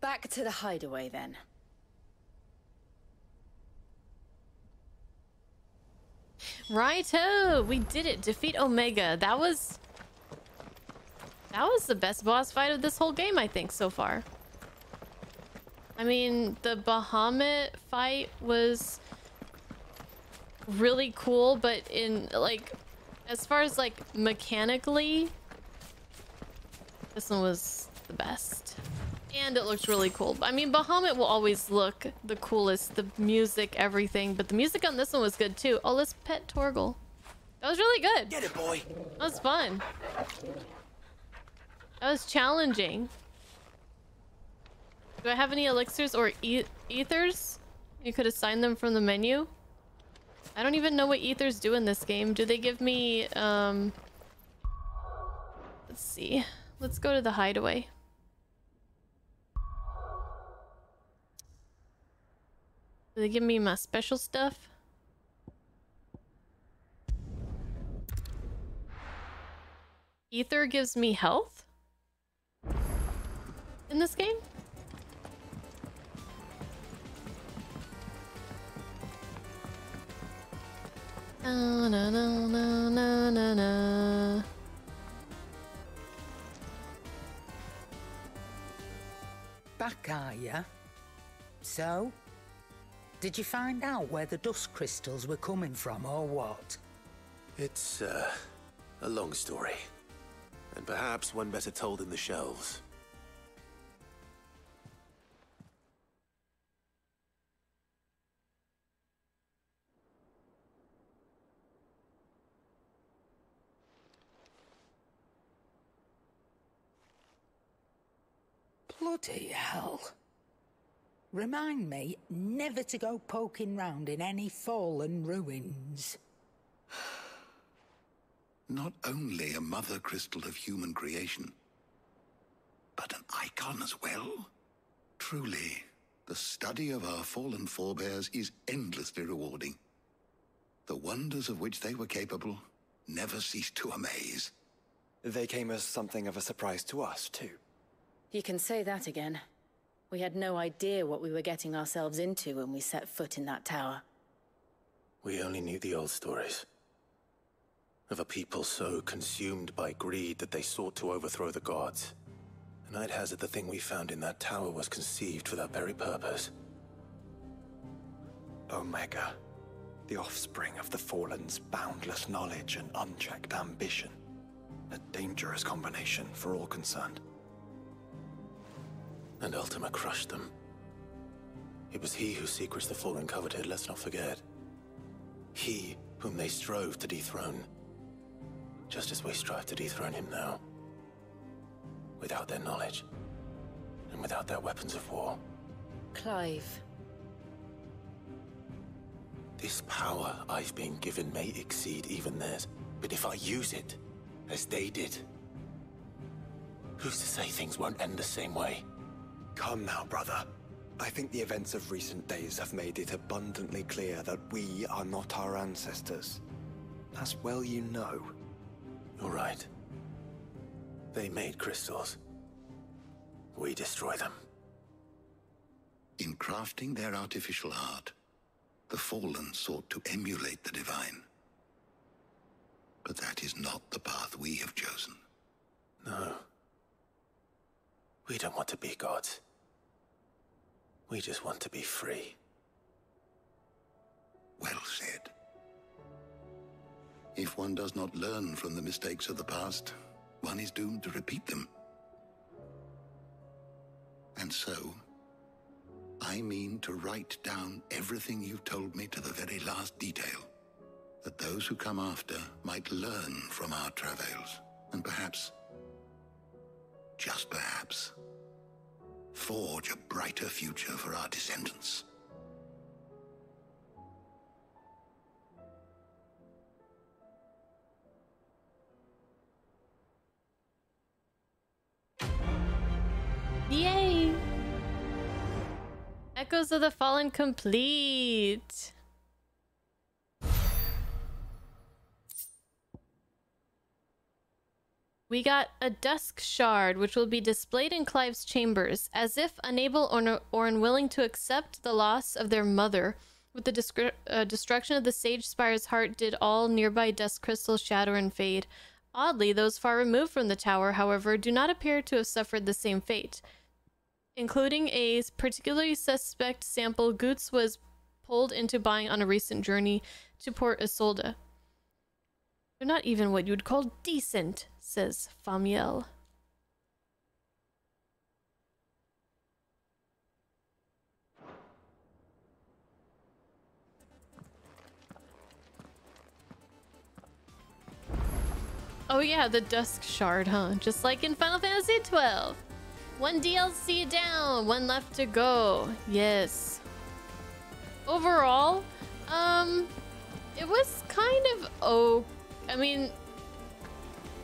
Back to the hideaway, then. Righto! We did it! Defeat Omega. That was the best boss fight of this whole game, I think, so far. I mean, the Bahamut fight was really cool, but in, like, as far as, like, mechanically... This one was the best. And it looked really cool. I mean, Bahamut will always look the coolest. The music, everything. But the music on this one was good, too. Oh, let's pet Torgle. That was really good. Get it, boy. That was fun. That was challenging. Do I have any elixirs or ethers? You could assign them from the menu. I don't even know what ethers do in this game. Do they give me... Let's see. Let's go to the hideaway. Do they give me my special stuff? Ether gives me health? In this game? Na na na na na na. Back are ya? So? Did you find out where the dust crystals were coming from or what? It's a long story. And perhaps one better told in the shelves. Bloody hell. Remind me never to go poking round in any fallen ruins. Not only a mother crystal of human creation, but an icon as well. Truly, the study of our fallen forebears is endlessly rewarding. The wonders of which they were capable never cease to amaze. They came as something of a surprise to us, too. You can say that again. We had no idea what we were getting ourselves into when we set foot in that tower. We only knew the old stories. Of a people so consumed by greed that they sought to overthrow the gods. And I'd hazard the thing we found in that tower was conceived for that very purpose. Omega, the offspring of the Fallen's boundless knowledge and unchecked ambition. A dangerous combination for all concerned. And Ultima crushed them. It was he whose secrets the Fallen coveted, let's not forget. He whom they strove to dethrone. Just as we strive to dethrone him now. Without their knowledge. And without their weapons of war. Clive. This power I've been given may exceed even theirs. But if I use it, as they did, who's to say things won't end the same way? Come now, brother. I think the events of recent days have made it abundantly clear that we are not our ancestors. As well you know. You're right. They made crystals. We destroy them. In crafting their artificial art, the Fallen sought to emulate the divine. But that is not the path we have chosen. No. We don't want to be gods. We just want to be free. Well said. If one does not learn from the mistakes of the past, one is doomed to repeat them. And so, I mean to write down everything you've told me to the very last detail, that those who come after might learn from our travails, and perhaps, just perhaps, forge a brighter future for our descendants. Yay! Echoes of the Fallen complete! We got a Dusk Shard, which will be displayed in Clive's chambers, as if unable or unwilling to accept the loss of their mother. With the destruction of the Sage Spire's heart did all nearby dust crystals shatter and fade. Oddly, those far removed from the tower, however, do not appear to have suffered the same fate. Including a particularly suspect sample, Goots was pulled into buying on a recent journey to Port Isolde. They're not even what you'd call decent, says Famiel. Oh yeah, the Dusk Shard, huh? Just like in Final Fantasy XII. One DLC down, one left to go. Yes. Overall, it was kind of okay. I mean,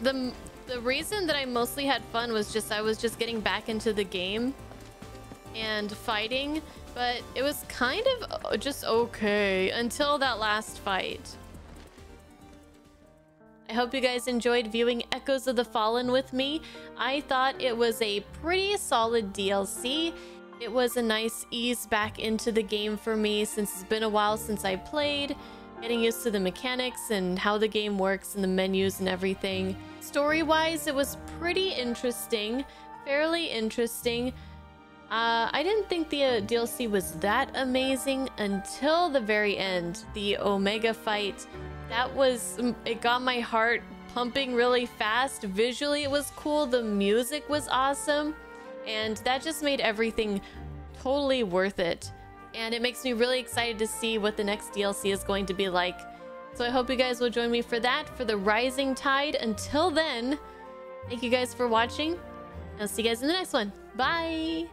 the The reason that I mostly had fun was just I was just getting back into the game and fighting, but it was kind of just okay until that last fight. I hope you guys enjoyed viewing Echoes of the Fallen with me. I thought it was a pretty solid DLC. It was a nice ease back into the game for me since it's been a while since I played, getting used to the mechanics and how the game works and the menus and everything. Story-wise, it was pretty interesting, fairly interesting. I didn't think the DLC was that amazing until the very end, the Omega fight. That was, it got my heart pumping really fast. Visually, it was cool. The music was awesome. And that just made everything totally worth it. And it makes me really excited to see what the next DLC is going to be like. So I hope you guys will join me for that, for the Rising Tide. Until then, thank you guys for watching. I'll see you guys in the next one. Bye!